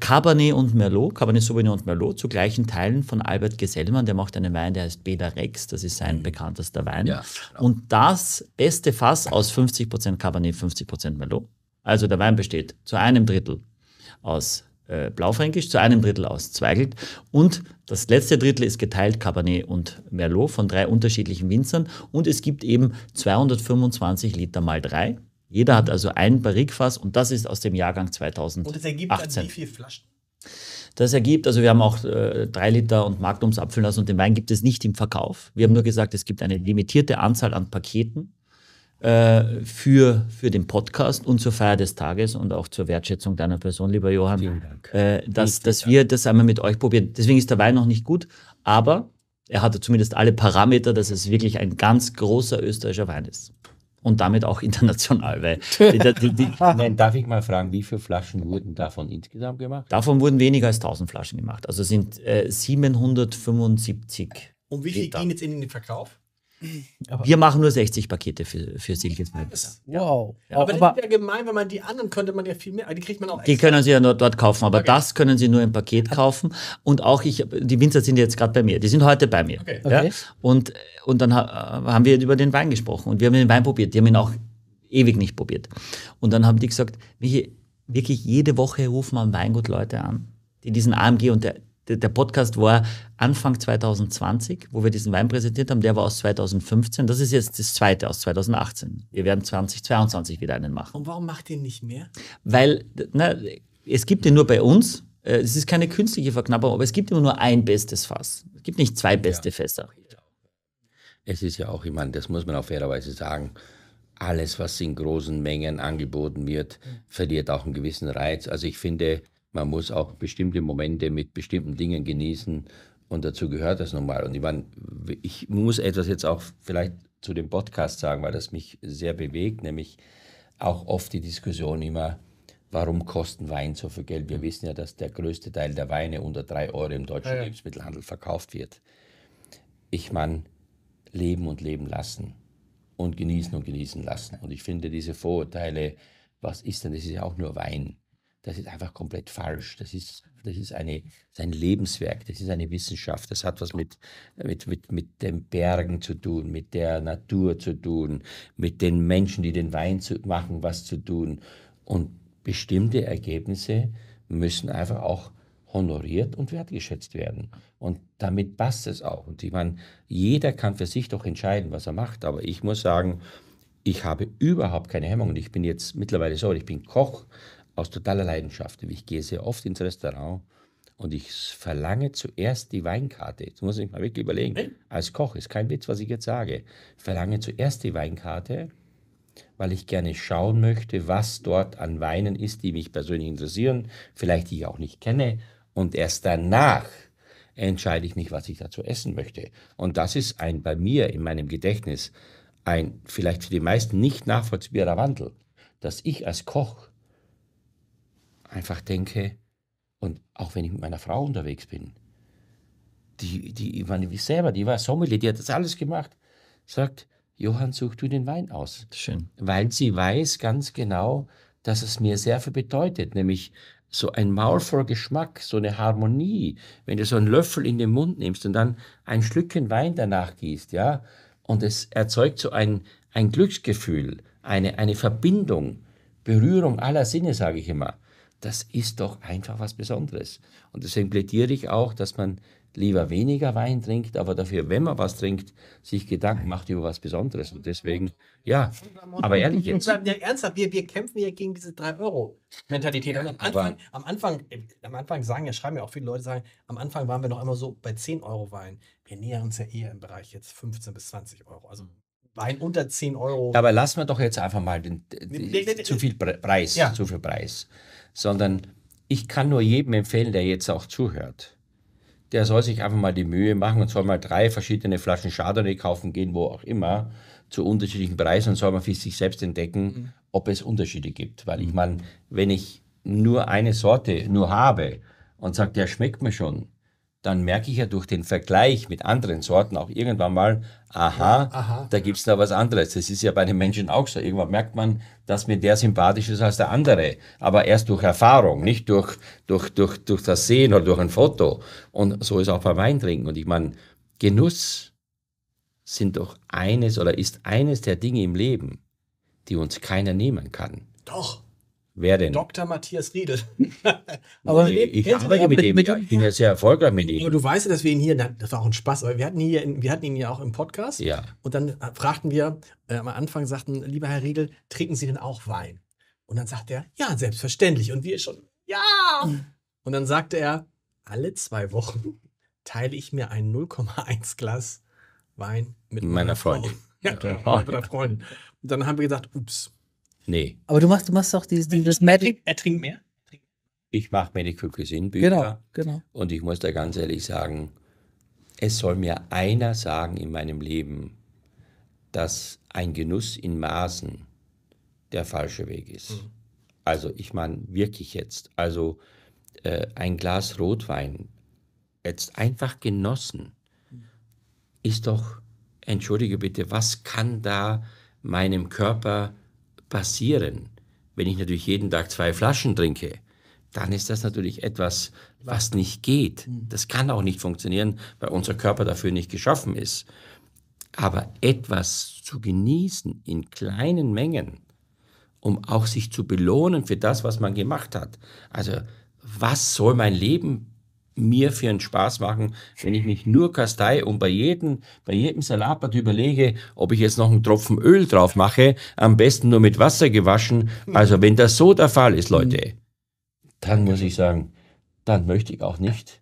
Cabernet Sauvignon und Merlot, zu gleichen Teilen von Albert Gesellmann, der macht einen Wein, der heißt Beda Rex, das ist sein bekanntester Wein. Ja, genau. Und das beste Fass aus 50% Cabernet, 50% Merlot. Also der Wein besteht zu 1/3 aus Blaufränkisch, zu 1/3 aus Zweigelt und das letzte Drittel ist geteilt Cabernet und Merlot von 3 unterschiedlichen Winzern und es gibt eben 225 Liter mal 3. Jeder hat also ein Barrique-Fass und das ist aus dem Jahrgang 2018. Und das ergibt dann wie viele Flaschen? Das ergibt, also wir haben auch 3 Liter und Magnums abfüllen lassen und den Wein gibt es nicht im Verkauf. Wir haben nur gesagt, es gibt eine limitierte Anzahl an Paketen für den Podcast und zur Feier des Tages und auch zur Wertschätzung deiner Person, lieber Johann. Vielen Dank. Dass wir das einmal mit euch probieren. Deswegen ist der Wein noch nicht gut, aber er hatte zumindest alle Parameter, dass es wirklich ein ganz großer österreichischer Wein ist. Und damit auch international. Weil Nein, darf ich mal fragen, wie viele Flaschen wurden davon insgesamt gemacht? Davon wurden weniger als 1000 Flaschen gemacht. Also sind 775 Liter. Und wie viel ging jetzt in den Verkauf? Aber wir machen nur 60 Pakete für Silkes Weibes. Wow. Ja. Aber das ist ja gemein, wenn man die anderen könnte man ja viel mehr, die kriegt man auch extra. Die können sie ja nur dort kaufen, aber okay, das können sie nur im Paket kaufen. Und auch die Winzer sind jetzt gerade bei mir, die sind heute bei mir. Okay. Ja? Okay. Und dann haben wir über den Wein gesprochen und wir haben den Wein probiert, die haben ihn auch ewig nicht probiert. Und dann haben die gesagt, Michi, wirklich jede Woche rufen wir Weingut-Leute an, die diesen AMG und der Podcast war Anfang 2020, wo wir diesen Wein präsentiert haben. Der war aus 2015. Das ist jetzt das zweite aus 2018. Wir werden 2022 wieder einen machen. Und warum macht ihr nicht mehr? Weil, na, es gibt den nur bei uns. Es ist keine künstliche Verknappung, aber es gibt immer nur ein bestes Fass. Es gibt nicht zwei beste Fässer. Es ist ja auch, ich meine, das muss man auch fairerweise sagen, alles, was in großen Mengen angeboten wird, verliert auch einen gewissen Reiz. Also ich finde, man muss auch bestimmte Momente mit bestimmten Dingen genießen und dazu gehört das nun mal. Und ich muss etwas jetzt auch vielleicht zu dem Podcast sagen, weil das mich sehr bewegt, nämlich auch oft die Diskussion immer, warum kosten Wein so viel Geld? Wir wissen ja, dass der größte Teil der Weine unter 3 Euro im deutschen Lebensmittelhandel verkauft wird. Ich meine, leben und leben lassen und genießen und genießen lassen. Und ich finde diese Vorurteile, was ist denn, das ist ja auch nur Wein. Das ist einfach komplett falsch. Das ist ein Lebenswerk, das ist eine Wissenschaft. Das hat was mit den Bergen zu tun, mit der Natur zu tun, mit den Menschen, die den Wein machen, was zu tun. Und bestimmte Ergebnisse müssen einfach auch honoriert und wertgeschätzt werden. Und damit passt es auch. Und ich meine, jeder kann für sich doch entscheiden, was er macht. Aber ich muss sagen, ich habe überhaupt keine Hemmung. Und ich bin jetzt mittlerweile so, ich bin Koch, aus totaler Leidenschaft. Ich gehe sehr oft ins Restaurant und ich verlange zuerst die Weinkarte. Jetzt muss ich mal wirklich überlegen. Als Koch, ist kein Witz, was ich jetzt sage. Ich verlange zuerst die Weinkarte, weil ich gerne schauen möchte, was dort an Weinen ist, die mich persönlich interessieren, vielleicht die ich auch nicht kenne. Und erst danach entscheide ich mich, was ich dazu essen möchte. Und das ist bei mir in meinem Gedächtnis ein vielleicht für die meisten nicht nachvollziehbarer Wandel, dass ich als Koch einfach denke, und auch wenn ich mit meiner Frau unterwegs bin, die war Sommelier, die hat das alles gemacht, sagt, Johann, such du den Wein aus. Schön. Weil sie weiß ganz genau, dass es mir sehr viel bedeutet, nämlich so ein Maul voll Geschmack, so eine Harmonie, wenn du so einen Löffel in den Mund nimmst und dann ein Schlückchen Wein danach gießt, ja, und es erzeugt so ein Glücksgefühl, eine Verbindung, Berührung aller Sinne, sage ich immer. Das ist doch einfach was Besonderes. Und deswegen plädiere ich auch, dass man lieber weniger Wein trinkt, aber dafür, wenn man was trinkt, sich Gedanken macht über was Besonderes. Und deswegen, ja, aber ehrlich jetzt. Ja, ernsthaft, wir kämpfen ja gegen diese 3-Euro-Mentalität. Ja, am Anfang sagen ja, schreiben ja auch viele Leute, sagen, am Anfang waren wir noch immer so bei 10 Euro Wein. Wir nähern uns ja eher im Bereich jetzt 15 bis 20 Euro. Also Wein unter 10 Euro. Aber lassen wir doch jetzt einfach mal zu viel Preis. Sondern ich kann nur jedem empfehlen, der jetzt auch zuhört, der soll sich einfach mal die Mühe machen und soll mal 3 verschiedene Flaschen Chardonnay kaufen gehen, wo auch immer, zu unterschiedlichen Preisen, und soll mal für sich selbst entdecken, ob es Unterschiede gibt. Weil ich meine, wenn ich nur eine Sorte habe und sage, der schmeckt mir schon, dann merke ich ja durch den Vergleich mit anderen Sorten auch irgendwann mal, da gibt es noch was anderes. Das ist ja bei den Menschen auch so. Irgendwann merkt man, dass mir der sympathisch ist als der andere. Aber erst durch Erfahrung, nicht durch das Sehen oder durch ein Foto. Und so ist auch beim Weintrinken. Und ich meine, Genuss ist eines der Dinge im Leben, die uns keiner nehmen kann. Doch. Wer denn? Dr. Matthias Riedel. Aber ich arbeite mit dem. Ich bin ja sehr erfolgreich mit ihm. Aber du weißt ja, dass wir ihn hier, das war auch ein Spaß, aber wir hatten ihn ja auch im Podcast. Ja. Und dann fragten wir, am Anfang sagten, lieber Herr Riedel, trinken Sie denn auch Wein? Und dann sagt er, ja, selbstverständlich. Und wir schon, ja. Und dann sagte er, alle 2 Wochen teile ich mir ein 0,1 Glas Wein mit meiner Freundin. Mit meiner Freundin. Und dann haben wir gedacht, ups. Nee. Aber du machst auch dieses Magic. Er trinkt mehr? Ich mache Medical Cuisine Bücher. Genau. Und ich muss da ganz ehrlich sagen, es soll mir einer sagen in meinem Leben, dass ein Genuss in Maßen der falsche Weg ist. Mhm. Also ich meine wirklich jetzt, also ein Glas Rotwein, jetzt einfach genossen, ist doch entschuldige bitte, was kann da meinem Körper passieren? Wenn ich natürlich jeden Tag 2 Flaschen trinke, dann ist das natürlich etwas, was nicht geht. Das kann auch nicht funktionieren, weil unser Körper dafür nicht geschaffen ist. Aber etwas zu genießen in kleinen Mengen, um auch sich zu belohnen für das, was man gemacht hat. Also was soll mein Leben mir für einen Spaß machen, wenn ich mich nur kastei und bei jedem Salatblatt überlege, ob ich jetzt noch einen Tropfen Öl drauf mache, am besten nur mit Wasser gewaschen. Also wenn das so der Fall ist, Leute, dann muss ich sagen, dann möchte ich auch nicht,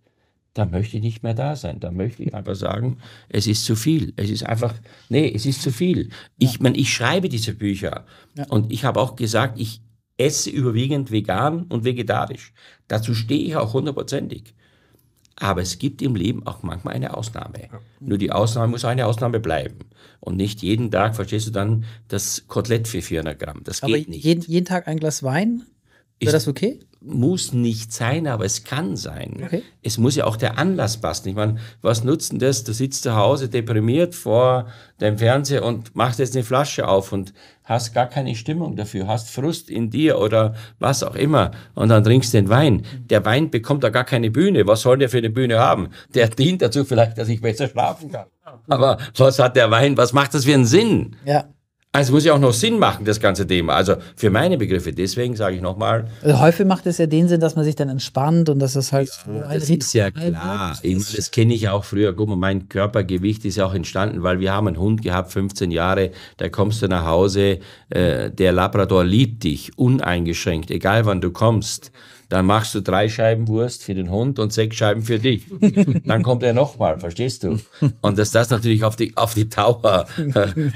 dann möchte ich nicht mehr da sein. Dann möchte ich einfach sagen, es ist zu viel. Es ist einfach, nee, es ist zu viel. Ich schreibe diese Bücher und ich habe auch gesagt, ich esse überwiegend vegan und vegetarisch. Dazu stehe ich auch 100%ig. Aber es gibt im Leben auch manchmal eine Ausnahme. Ja. Nur die Ausnahme muss eine Ausnahme bleiben. Und nicht jeden Tag, verstehst du, dann das Kotelett für 400 Gramm. Das geht nicht. Jeden Tag ein Glas Wein? Wäre das okay? Muss nicht sein, aber es kann sein. Okay. Es muss ja auch der Anlass passen. Ich meine, was nutzt denn das? Du sitzt zu Hause deprimiert vor deinem Fernseher und machst jetzt eine Flasche auf und hast gar keine Stimmung dafür, hast Frust in dir oder was auch immer und dann trinkst du den Wein. Der Wein bekommt da gar keine Bühne. Was soll der für eine Bühne haben? Der dient dazu vielleicht, dass ich besser schlafen kann. Aber was hat der Wein, was macht das für einen Sinn? Ja. Also muss ja auch noch Sinn machen, das ganze Thema. Also für meine Begriffe, deswegen sage ich nochmal. Also häufig macht es ja den Sinn, dass man sich dann entspannt und dass das halt... Ja, das ist ja klar. Das kenne ich auch früher. Guck mal, mein Körpergewicht ist ja auch entstanden, weil wir haben einen Hund gehabt, 15 Jahre, da kommst du nach Hause, der Labrador liebt dich, uneingeschränkt, egal wann du kommst. Dann machst du 3 Scheiben Wurst für den Hund und 6 Scheiben für dich. Dann kommt er nochmal, verstehst du? Und dass das natürlich auf die Dauer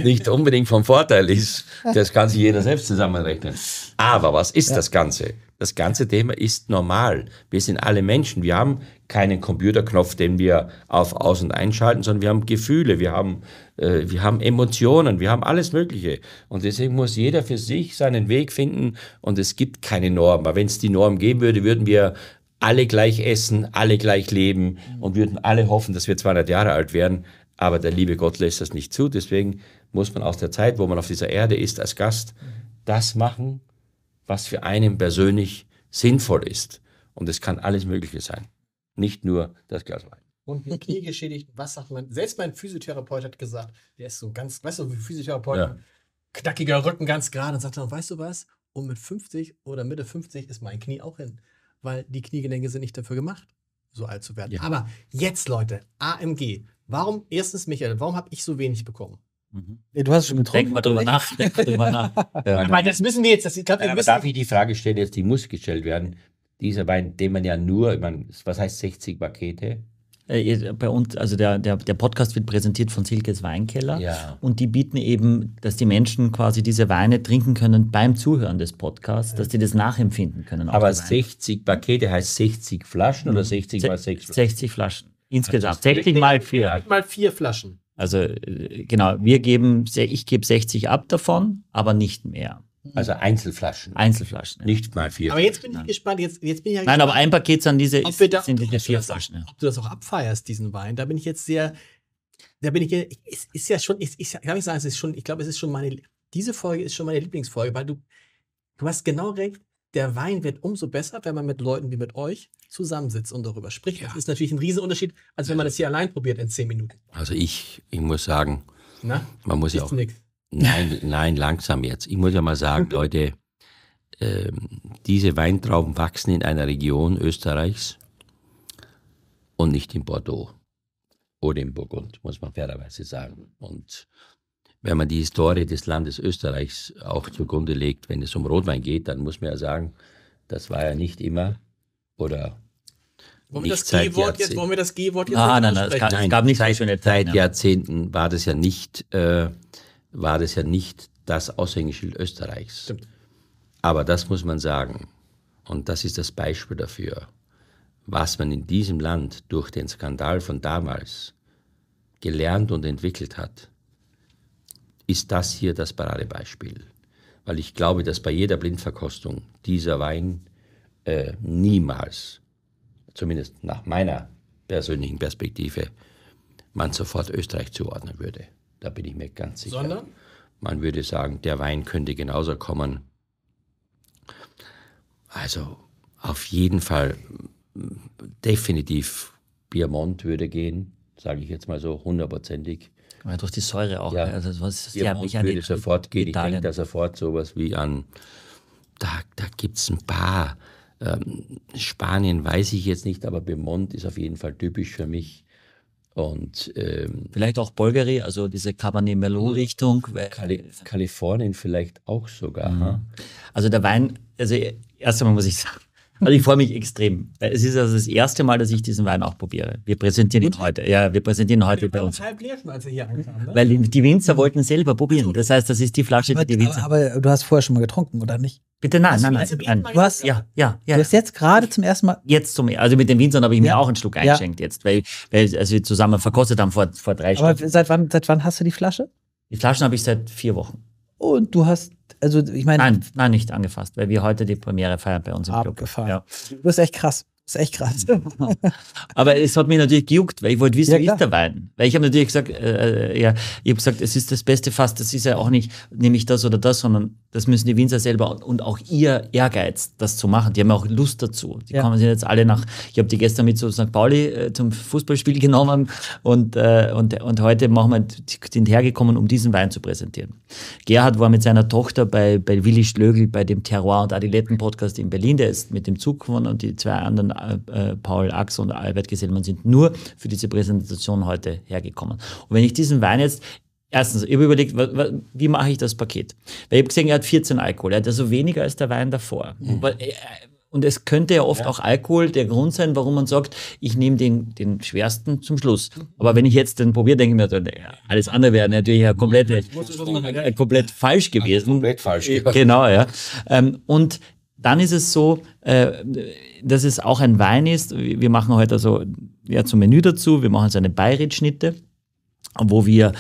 nicht unbedingt vom Vorteil ist, das kann sich jeder selbst zusammenrechnen. Aber was ist das Ganze? Das ganze Thema ist normal. Wir sind alle Menschen. Wir haben keinen Computerknopf, den wir auf Aus- und einschalten, sondern wir haben Gefühle, wir haben Emotionen, wir haben alles Mögliche. Und deswegen muss jeder für sich seinen Weg finden und es gibt keine Norm. Aber wenn es die Norm geben würde, würden wir alle gleich essen, alle gleich leben und würden alle hoffen, dass wir 200 Jahre alt werden. Aber der liebe Gott lässt das nicht zu. Deswegen muss man aus der Zeit, wo man auf dieser Erde ist, als Gast, das machen, was für einen persönlich sinnvoll ist. Und es kann alles Mögliche sein. Nicht nur das Glas Wein. Und mit kniegeschädigt, was sagt man? Selbst mein Physiotherapeut hat gesagt, der ist so ganz, weißt du, Physiotherapeuten, knackiger Rücken ganz gerade und sagt dann, weißt du was? Und mit 50 oder Mitte 50 ist mein Knie auch hin. Weil die Kniegelenke sind nicht dafür gemacht, so alt zu werden. Ja. Aber jetzt, Leute, AMG. Warum, erstens, Michael, warum habe ich so wenig bekommen? Du hast schon getrunken. Denk mal drüber nach. Ja. Aber das müssen wir jetzt. Das, ich glaub, wir müssen darf ich die Frage stellen, jetzt, die muss gestellt werden. Dieser Wein, den man ja nur, ich meine, was heißt 60 Pakete? Bei uns, also der Podcast wird präsentiert von Silkes Weinkeller und die bieten eben, dass die Menschen quasi diese Weine trinken können beim Zuhören des Podcasts, dass die das nachempfinden können. Aber 60 Pakete heißt 60 Flaschen oder 60 mal 6 Flaschen? 60 Flaschen. Insgesamt. Also 60 mal 4. Mal 4 Flaschen. Also genau, ich gebe 60 ab davon, aber nicht mehr. Also Einzelflaschen. Einzelflaschen. Ja. Nicht mal 4. Aber jetzt bin ich gespannt. Jetzt bin ich ja gespannt. Nein, aber ein Paket sind diese 4 Flaschen. Ob du das auch abfeierst, diesen Wein, da bin ich jetzt sehr, es ist ja schon, diese Folge ist schon meine Lieblingsfolge, weil du hast genau recht, der Wein wird umso besser, wenn man mit Leuten wie mit euch zusammensitzt und darüber spricht. Ja. Das ist natürlich ein Riesenunterschied, als wenn man das hier allein probiert in 10 Minuten. Also ich muss sagen, man muss ja auch... Nein, langsam jetzt. Ich muss ja mal sagen, Leute, diese Weintrauben wachsen in einer Region Österreichs und nicht in Bordeaux oder in Burgund, muss man fairerweise sagen. Und wenn man die Historie des Landes Österreichs auch zugrunde legt, wenn es um Rotwein geht, dann muss man ja sagen, das war ja nicht immer oder nicht seit Jahrzehnten. Wollen wir das G-Wort jetzt nein, es gab nicht so eine Zeit. Seit Jahrzehnten war das ja nicht das Aushängeschild Österreichs. Stimmt. Aber das muss man sagen. Und das ist das Beispiel dafür, was man in diesem Land durch den Skandal von damals gelernt und entwickelt hat, ist das hier das Paradebeispiel. Weil ich glaube, dass bei jeder Blindverkostung dieser Wein niemals, zumindest nach meiner persönlichen Perspektive, man sofort Österreich zuordnen würde. da bin ich mir ganz sicher. Sondern? Man würde sagen, der Wein könnte genauso kommen. Also auf jeden Fall, definitiv Piemont würde gehen, sage ich jetzt mal so, 100%ig. Weil durch die Säure auch. Ja, also was, Piemont würde sofort gehen. Ich denke da sofort sowas wie an, da gibt es ein paar. Spanien weiß ich jetzt nicht, aber Piemont ist auf jeden Fall typisch für mich. Und vielleicht auch Bulgari, also diese Cabernet Merlot Richtung. Kalifornien vielleicht auch sogar. Mhm. Also der Wein, also erst einmal muss ich sagen, also ich freue mich extrem. Es ist also das erste Mal, dass ich diesen Wein auch probiere. Wir präsentieren ihn heute. Ja, wir präsentieren ihn heute bei uns. Halb leer schon, als wir hier ankamen, ne? Weil die Winzer wollten selber probieren. Das heißt, das ist die Flasche, die Winzer. Aber du hast vorher schon mal getrunken, oder nicht? Bitte nein. Du hast jetzt gerade zum ersten Mal. Also mit den Winzern habe ich mir auch einen Schluck eingeschenkt jetzt, weil also wir zusammen verkostet haben vor 3 Stunden. Aber seit wann hast du die Flasche? Die Flaschen habe ich seit 4 Wochen. Und du hast, also ich meine. Nein, nicht angefasst, weil wir heute die Premiere feiern bei uns im Club. Ja. Du bist echt krass. Das ist echt krass. Aber es hat mich natürlich gejuckt, weil ich wollte wissen, wie ist der Wein? Weil ich habe natürlich gesagt, es ist das beste Fass, das ist ja auch nicht, nämlich das oder das, sondern das müssen die Winzer selber und auch ihr Ehrgeiz, das zu machen. Die haben auch Lust dazu. Die kommen sich jetzt alle nach, ich habe die gestern mit zu St. Pauli zum Fußballspiel genommen und heute machen wir, sind hergekommen, um diesen Wein zu präsentieren. Gerhard war mit seiner Tochter bei Willi Schlögl bei dem Terroir- und Adiletten-Podcast in Berlin, der ist mit dem Zug gefahren und die 2 anderen Paul Achs und Albert Gesellmann sind nur für diese Präsentation heute hergekommen. Und wenn ich diesen Wein jetzt, erstens, ich habe überlegt, wie mache ich das Paket? Weil ich habe gesehen, er hat 14 Alkohol, er hat also weniger als der Wein davor. Mhm. Und es könnte ja oft auch Alkohol der Grund sein, warum man sagt, ich nehme den schwersten zum Schluss. Aber wenn ich jetzt den probiere, denke ich mir, alles andere wäre natürlich ja komplett falsch gewesen. Komplett falsch, ja. Genau, ja. Und dann ist es so, dass es auch ein Wein ist. Wir machen heute also zum Menü dazu. Wir machen so eine Bayritt-Schnitte, wo wir. Ist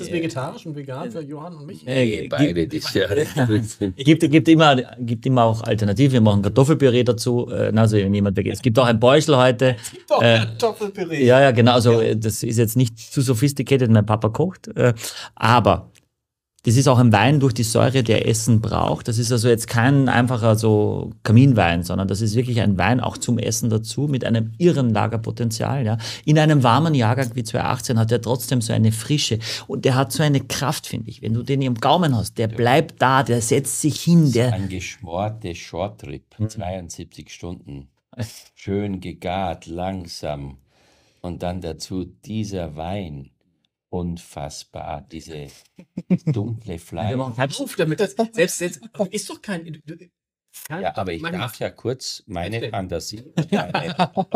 das vegetarisch und vegan für Johann und mich? Bayritt ist ja. Gibt immer auch Alternativen. Wir machen Kartoffelpüree dazu. Es gibt auch ein Beuschel heute. Es gibt auch Kartoffelpüree. Ja, genau. Also das ist jetzt nicht zu sophisticated. Mein Papa kocht, aber das ist auch ein Wein durch die Säure, der Essen braucht. Das ist also jetzt kein einfacher so Kaminwein, sondern das ist wirklich ein Wein auch zum Essen dazu mit einem irren Lagerpotenzial. Ja. In einem warmen Jahrgang wie 2018 hat er trotzdem so eine Frische und der hat so eine Kraft, finde ich. Wenn du den im Gaumen hast, der bleibt da, der setzt sich hin. Das ist ein geschmorter Short-Trip, 72 Stunden, schön gegart, langsam und dann dazu dieser Wein. Unfassbar, diese dunkle Fleisch. Ist doch kein. Ja, aber ich darf ja kurz meine Fantasie,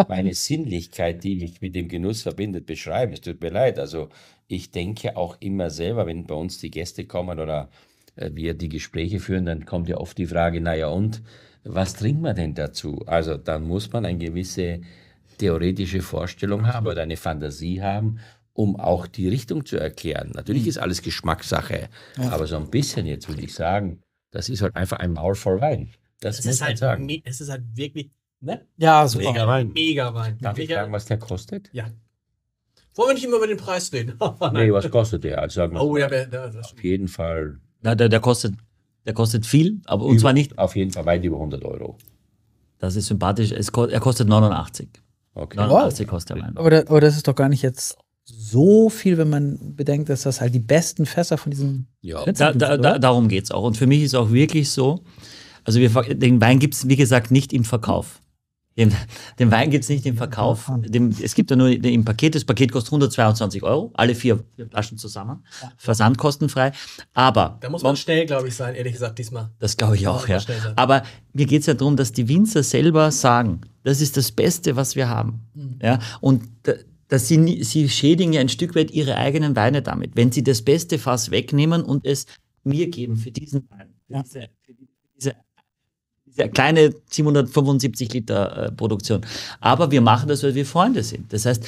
meine Sinnlichkeit, die mich mit dem Genuss verbindet, beschreiben. Es tut mir leid. Also, ich denke auch immer selber, wenn bei uns die Gäste kommen oder wir die Gespräche führen, dann kommt ja oft die Frage: Naja, und was trinkt man denn dazu? Also, dann muss man eine gewisse theoretische Vorstellung haben oder eine Fantasie haben, um auch die Richtung zu erklären. Natürlich ist alles Geschmackssache, aber so ein bisschen jetzt würde ich sagen, das ist halt einfach ein Maul voll Wein. Das muss man sagen. Es ist halt wirklich, ne? Ja, super. Mega Wein. Mega Wein. Darf ich fragen, was der kostet? Ja. Wollen wir nicht immer über den Preis reden? Nee, was kostet der? Also sagen wir auf jeden Fall. Na, der kostet viel, aber und zwar nicht. Auf jeden Fall weit über 100 €. Das ist sympathisch. Er kostet 89. Okay. 89 kostet der Wein. Aber das ist doch gar nicht jetzt so viel, wenn man bedenkt, dass das halt die besten Fässer von diesem. Ja, darum geht es auch. Und für mich ist auch wirklich so, also den Wein gibt es, wie gesagt, nicht im Verkauf. Den Wein gibt es nicht im Verkauf. Es gibt ja nur im Paket. Das Paket kostet 122 €, alle 4 Flaschen zusammen. Ja. Versandkostenfrei. Aber da muss man schnell, glaube ich, sein, ehrlich gesagt, diesmal. Das glaube ich auch, ja. Aber mir geht es ja darum, dass die Winzer selber sagen, das ist das Beste, was wir haben. Mhm. Ja, und dass sie schädigen ja ein Stück weit ihre eigenen Weine damit, wenn sie das beste Fass wegnehmen und es mir geben für diesen Wein, für diese kleine 775 Liter Produktion. Aber wir machen das, weil wir Freunde sind. Das heißt,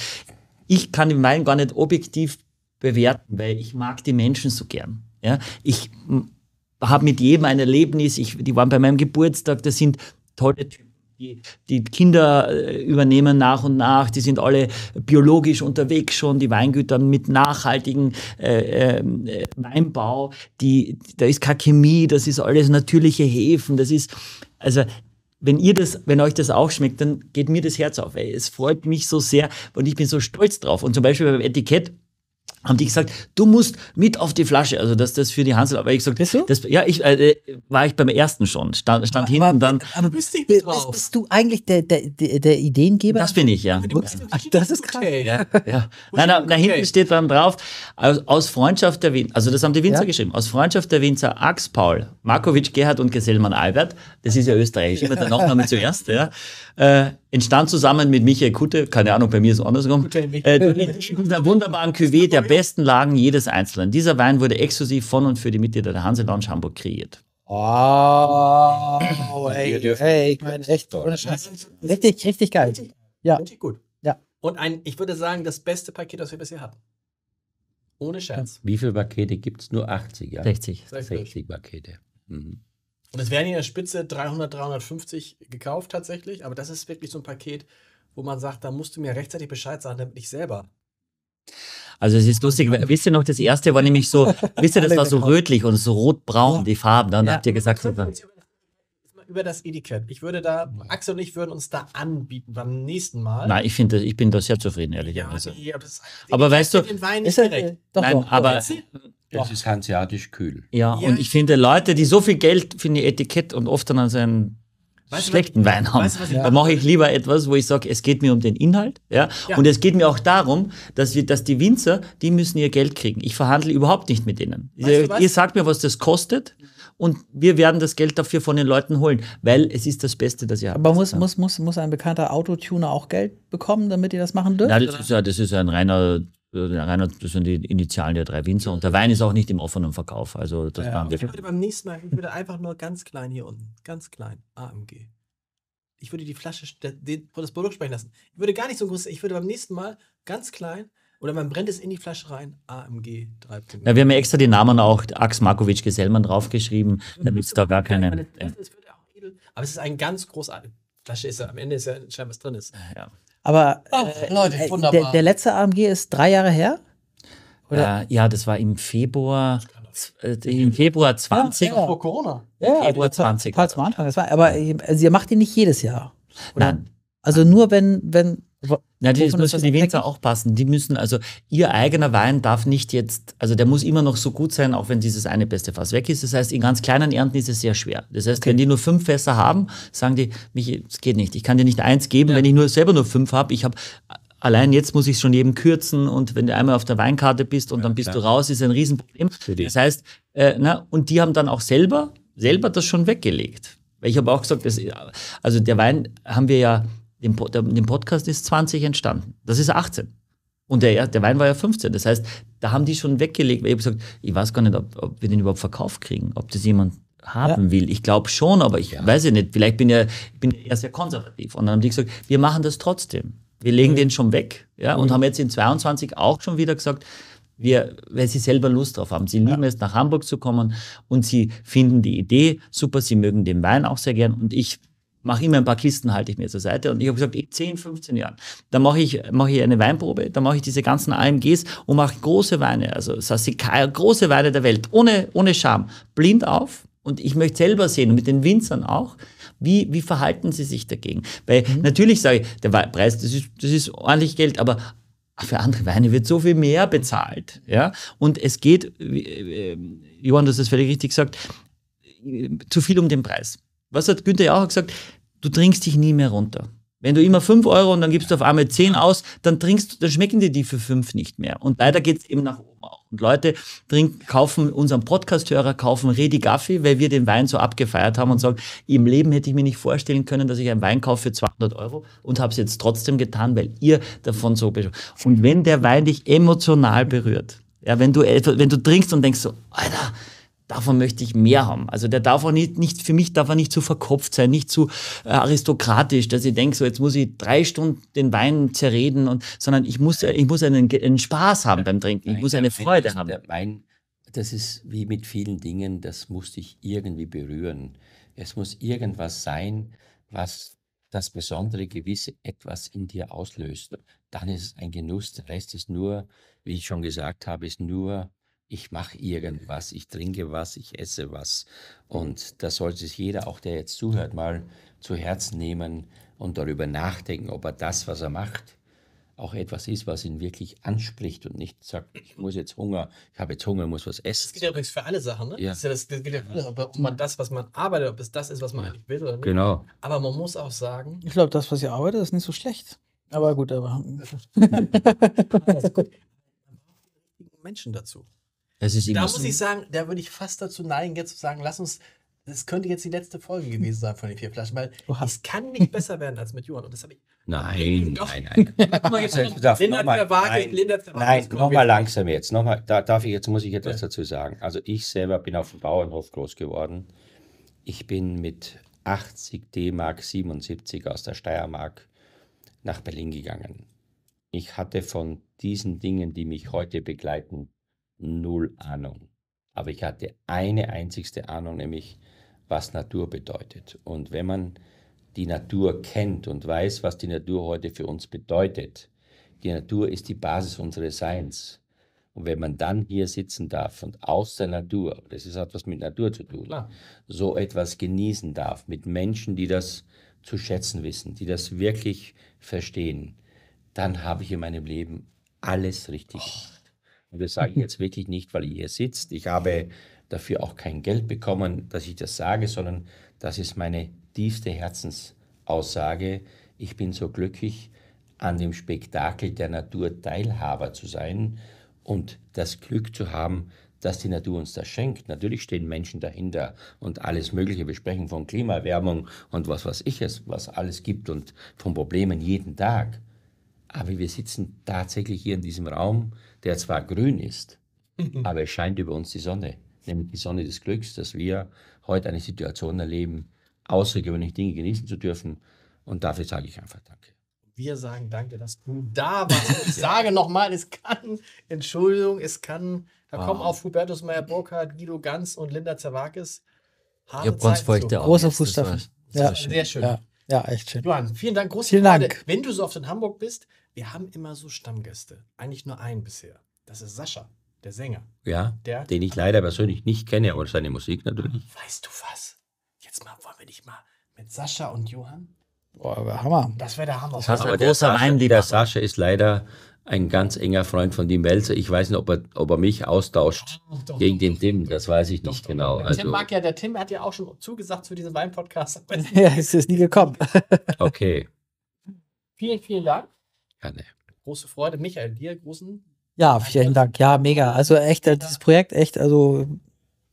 ich kann den Wein gar nicht objektiv bewerten, weil ich mag die Menschen so gern. Ja? Ich habe mit jedem ein Erlebnis, die waren bei meinem Geburtstag, das sind tolle Typen. Die Kinder übernehmen nach und nach, die sind alle biologisch unterwegs schon, die Weingüter mit nachhaltigem Weinbau, da ist keine Chemie, das ist alles natürliche Hefen, das ist, also wenn euch das auch schmeckt, dann geht mir das Herz auf, ey. Es freut mich so sehr und ich bin so stolz drauf. Und zum Beispiel beim Etikett haben die gesagt, du musst mit auf die Flasche, also dass das für die Hansel, aber ich gesagt, so? War ich beim ersten schon, stand hinten, aber dann. Aber bist du eigentlich der Ideengeber? Das bin ich, ja. Das ist krass. Okay, ja. Ja. Nein, da hinten steht dann drauf, aus Freundschaft der Winzer, also das haben die Winzer geschrieben, aus Freundschaft der Winzer Ax, Paul, Markovic, Gerhard und Gesellmann Albert, das ist ja österreichisch, immer der Nachname zuerst, ja. Entstand zusammen mit Michael Kutte, keine Ahnung, bei mir ist es andersrum, der wunderbaren Cuvée der besten Lagen jedes Einzelnen. Dieser Wein wurde exklusiv von und für die Mitglieder der Hanse Lounge Hamburg kreiert. Oh, ey, ich meine, echt toll. Richtig, richtig geil. Richtig gut. Ja. Und ich würde sagen, das beste Paket, das wir bisher hatten. Ohne Scherz. Wie viele Pakete gibt es? Nur 80, ja? 60. 60 Pakete. Mhm. Und es werden in der Spitze 300, 350 gekauft tatsächlich, aber das ist wirklich so ein Paket, wo man sagt, da musst du mir rechtzeitig Bescheid sagen, damit ich selber. Also es ist lustig, wisst ihr noch, das erste war nämlich so, wisst ihr, das war so rötlich und so rotbraun, die Farben, dann habt ihr gesagt, über das Etikett. Ich würde da, Axel und ich würden uns da anbieten beim nächsten Mal. Nein, ich bin da sehr zufrieden, ehrlicherweise. Ja, nee, aber weißt du, ist direkt. Nein, aber es ist hanseatisch kühl. Ja, und ich finde, Leute, die so viel Geld für ein Etikett und oft dann an seinen schlechten Wein haben. Da mache ich lieber etwas, wo ich sage, es geht mir um den Inhalt. Ja? Ja. Und es geht mir auch darum, dass die Winzer, die müssen ihr Geld kriegen. Ich verhandle überhaupt nicht mit denen. Ihr sagt mir, was das kostet und wir werden das Geld dafür von den Leuten holen, weil es ist das Beste, das ihr habt. Aber muss ein bekannter Autotuner auch Geld bekommen, damit ihr das machen dürft? Nein, das ist ein reiner, das sind die Initialen der drei Winzer und der Wein ist auch nicht im offenen Verkauf. Also das machen wir. Ich würde beim nächsten Mal, ich würde einfach nur ganz klein hier unten, ganz klein, AMG. Ich würde die Flasche, das Produkt sprechen lassen. Ich würde gar nicht so groß, ich würde beim nächsten Mal ganz klein, oder man brennt es in die Flasche rein, AMG 3.0. Ja, wir haben ja extra den Namen auch Ax, Markovic, Gesellmann draufgeschrieben, damit es da gar keine... Aber es ist ein ganz großartiges, Flasche ist ja, am Ende ist ja scheinbar was drin ist. Ja. Aber Leute, der letzte AMG ist 3 Jahre her? Oder? Ja, das war im Februar. Im Februar 20. Ja, vor Corona. Ja, Februar 20. Falls am Anfang. Das war, aber also ihr macht die nicht jedes Jahr. Oder? Nein. Also nur wenn. Natürlich müssen die Winzer auch passen. Die müssen, also ihr eigener Wein darf nicht jetzt, also der muss immer noch so gut sein, auch wenn dieses eine beste Fass weg ist. Das heißt, in ganz kleinen Ernten ist es sehr schwer. Das heißt, wenn die nur 5 Fässer haben, sagen die, Michi, es geht nicht. Ich kann dir nicht 1 geben, wenn ich selber nur 5 habe. Ich habe allein jetzt muss ich schon jedem kürzen und wenn du einmal auf der Weinkarte bist und dann bist du raus, ist ein Riesenproblem. Das heißt, und die haben dann auch selber das schon weggelegt. Weil ich habe auch gesagt, also der Wein haben wir ja. Dem Podcast ist 20 entstanden. Das ist 18. Und der Wein war ja 15. Das heißt, da haben die schon weggelegt. Ich habe gesagt, ich weiß gar nicht, ob wir den überhaupt verkauft kriegen, ob das jemand haben will. Ich glaube schon, aber ich weiß ja nicht. Vielleicht bin ich sehr konservativ. Und dann haben die gesagt, wir machen das trotzdem. Wir legen den schon weg. Ja, und haben jetzt in 22 auch schon wieder gesagt, weil sie selber Lust drauf haben. Sie lieben es, nach Hamburg zu kommen und sie finden die Idee super. Sie mögen den Wein auch sehr gern und ich mache immer ein paar Kisten, halte ich mir zur Seite. Und ich habe gesagt, in 10, 15 Jahren, dann mache ich eine Weinprobe, dann mache ich diese ganzen AMGs und mache große Weine, also Sassicaia, große Weine der Welt, ohne Scham, blind auf. Und ich möchte selber sehen, und mit den Winzern auch, wie verhalten sie sich dagegen. Weil natürlich sage ich, der Preis, das ist ordentlich Geld, aber für andere Weine wird so viel mehr bezahlt. Ja? Und es geht, Johann, du hast das völlig richtig gesagt, zu viel um den Preis. Was hat Günther ja auch gesagt? Du trinkst dich nie mehr runter. Wenn du immer 5 € und dann gibst du auf einmal 10 aus, dann schmecken dir die für 5 nicht mehr. Und leider geht es eben nach oben auch. Und Leute kaufen, unseren Podcast-Hörer kaufen Redi Gaffi, weil wir den Wein so abgefeiert haben und sagen, im Leben hätte ich mir nicht vorstellen können, dass ich einen Wein kaufe für 200 € und habe es jetzt trotzdem getan, weil ihr davon so beschreibt. Und wenn der Wein dich emotional berührt, ja, wenn du trinkst und denkst so, Alter, davon möchte ich mehr haben. Also der darf auch nicht, für mich darf er nicht zu verkopft sein, nicht zu aristokratisch, dass ich denke, so jetzt muss ich 3 Stunden den Wein zerreden, sondern ich muss einen Spaß haben beim Trinken, ich muss eine Freude haben. Der Wein, das ist wie mit vielen Dingen, das muss dich irgendwie berühren. Es muss irgendwas sein, was das besondere gewisse Etwas in dir auslöst, dann ist es ein Genuss. Der Rest ist nur, wie ich schon gesagt habe, ist nur, ich mache irgendwas, ich trinke was, ich esse was. Und das soll sich jeder, auch der jetzt zuhört, mal zu Herzen nehmen und darüber nachdenken, ob er das, was er macht, auch etwas ist, was ihn wirklich anspricht und nicht sagt, ich muss jetzt Hunger, ich habe jetzt Hunger, muss was essen. Das gilt ja übrigens für alle Sachen, ne? Ja. Das gilt ja für alle, ob man das, was man arbeitet, ob es das ist, was man eigentlich will oder nicht. Genau. Aber man muss auch sagen... Ich glaube, das, was ihr arbeitet, ist nicht so schlecht. Aber gut, aber... Menschen dazu. Das ist da muss ich sagen, da würde ich fast dazu neigen, jetzt zu sagen, lass uns... Das könnte jetzt die letzte Folge gewesen sein von den 4 Flaschen, weil es kann nicht besser werden als mit Johann. Und das habe ich... Nein, nein, nein. Nein, nochmal langsam jetzt. Muss ich etwas dazu sagen. Also ich selber bin auf dem Bauernhof groß geworden. Ich bin mit 80 D-Mark 77 aus der Steiermark nach Berlin gegangen. Ich hatte von diesen Dingen, die mich heute begleiten, null Ahnung. Aber ich hatte eine einzigste Ahnung, nämlich was Natur bedeutet. Und wenn man die Natur kennt und weiß, was die Natur heute für uns bedeutet. Die Natur ist die Basis unseres Seins. Und wenn man dann hier sitzen darf und aus der Natur, das ist etwas mit Natur zu tun, klar, so etwas genießen darf, mit Menschen, die das zu schätzen wissen, die das wirklich verstehen, dann habe ich in meinem Leben alles richtig gemacht. Und das sage ich jetzt wirklich nicht, weil ihr hier sitzt. Ich habe dafür auch kein Geld bekommen, dass ich das sage, sondern das ist meine tiefste Herzensaussage. Ich bin so glücklich, an dem Spektakel der Natur Teilhaber zu sein und das Glück zu haben, dass die Natur uns das schenkt. Natürlich stehen Menschen dahinter und alles Mögliche. Wir sprechen von Klimaerwärmung und was weiß ich es, was alles gibt und von Problemen jeden Tag. Aber wir sitzen tatsächlich hier in diesem Raum, der zwar grün ist, aber es scheint über uns die Sonne, nämlich die Sonne des Glücks, dass wir heute eine Situation erleben, außergewöhnliche Dinge genießen zu dürfen. Und dafür sage ich einfach Danke. Wir sagen Danke, dass du da warst. Ich sage nochmal, es kann, Entschuldigung, es kann, da kommen auf Hubertus Meyer-Burkhardt, Guido Ganz und Linda Zervakis. Harte Zeiten. Großer Fußstapfen. Ja, sehr schön. Ja, ja, echt schön. Johann, vielen Dank. Vielen Dank. Wenn du so oft in Hamburg bist, wir haben immer so Stammgäste. Eigentlich nur einen bisher. Das ist Sascha, der Sänger. Ja, der, den ich leider persönlich nicht kenne, aber seine Musik natürlich. Weißt du was? Jetzt mal, wollen wir dich mal mit Sascha und Johann? Boah, Hammer. Das wäre der Hammer. Das heißt, aber der große Reimlieder Sascha ist leider ein ganz enger Freund von Tim Welser. Ich weiß nicht, ob er mich austauscht gegen den Tim. Das weiß ich nicht genau. Der Tim mag ja, der Tim hat ja auch schon zugesagt zu diesem Wein-Podcast. Ja, es ist nie gekommen. Okay. Vielen, vielen Dank. Gerne. Große Freude. Michael, dir großen. Ja, vielen Dank. Ja, mega. Also echt, dieses Projekt, echt, also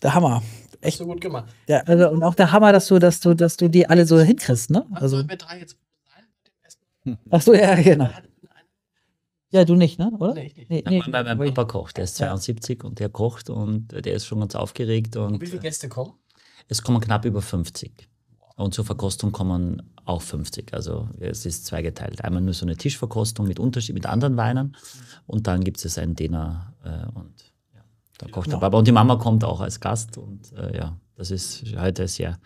der Hammer. Echt so gut gemacht. Ja, also, und auch der Hammer, dass du die alle so hinkriegst, ne? Also sollen wir 3 jetzt sein? Achso, ja, genau. Ja, du nicht, ne? Oder? Nee, ich nicht. Nee, mein Papa kocht, der ist 72 und der kocht und der ist schon ganz aufgeregt. Und wie viele Gäste kommen? Es kommen knapp über 50. Und zur Verkostung kommen auch 50. Also es ist zweigeteilt. Einmal nur so eine Tischverkostung mit anderen Weinen und dann gibt es einen Dinner und da kocht der Papa. Und die Mama kommt auch als Gast. Und ja, das ist heute sehr.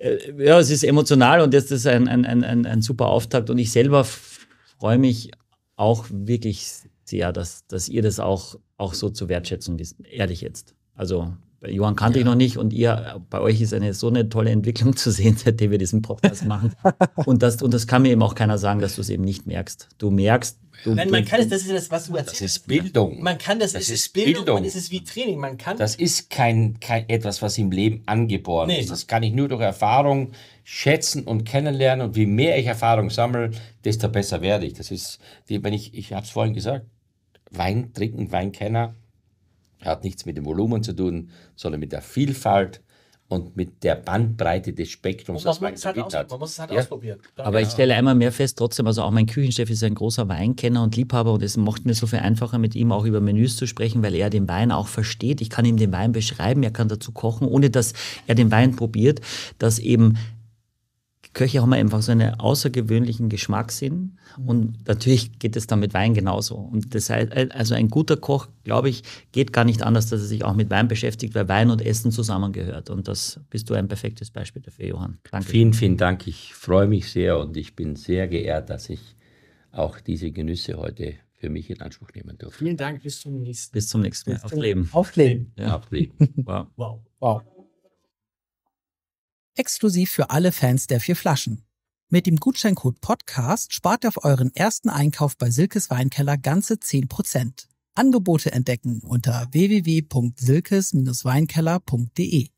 Ja, es ist emotional und jetzt ist ein super Auftakt. Und ich selber freue mich auch wirklich sehr, dass ihr das auch so zu wertschätzen wisst. Ehrlich jetzt. Also, Johann kannte ich noch nicht und bei euch ist so eine tolle Entwicklung zu sehen, seitdem wir diesen Podcast machen. Und das kann mir eben auch keiner sagen, dass du es eben nicht merkst. Du merkst. Man kann es, das ist das, was du erzählst. Das ist Bildung. Man kann das, ist Bildung. Und es ist wie Training. Man kann. Das ist kein etwas, was im Leben angeboren ist. Das kann ich nur durch Erfahrung schätzen und kennenlernen. Und je mehr ich Erfahrung sammle, desto besser werde ich. Das ist, ich habe es vorhin gesagt, Wein trinken, Weinkenner. Hat nichts mit dem Volumen zu tun, sondern mit der Vielfalt und mit der Bandbreite des Spektrums, das man gebiet hat. Man muss es halt ausprobieren. Aber ich stelle einmal mehr fest, trotzdem, also auch mein Küchenchef ist ein großer Weinkenner und Liebhaber und es macht mir so viel einfacher, mit ihm auch über Menüs zu sprechen, weil er den Wein auch versteht. Ich kann ihm den Wein beschreiben, er kann dazu kochen, ohne dass er den Wein probiert, dass eben Köche haben einfach so einen außergewöhnlichen Geschmackssinn und natürlich geht es dann mit Wein genauso. Und das heißt, also ein guter Koch, glaube ich, geht gar nicht anders, dass er sich auch mit Wein beschäftigt, weil Wein und Essen zusammengehört. Und das bist du ein perfektes Beispiel dafür, Johann. Danke. Vielen, vielen Dank. Ich freue mich sehr und ich bin sehr geehrt, dass ich auch diese Genüsse heute für mich in Anspruch nehmen durfte. Vielen Dank, bis zum nächsten Mal. Bis zum nächsten Mal. Aufleben. Aufleben. Ja, aufleben. Wow. Wow. Wow. Exklusiv für alle Fans der 4 Flaschen. Mit dem Gutscheincode Podcast spart ihr auf euren ersten Einkauf bei Silkes Weinkeller ganze 10%. Angebote entdecken unter www.silkes-weinkeller.de.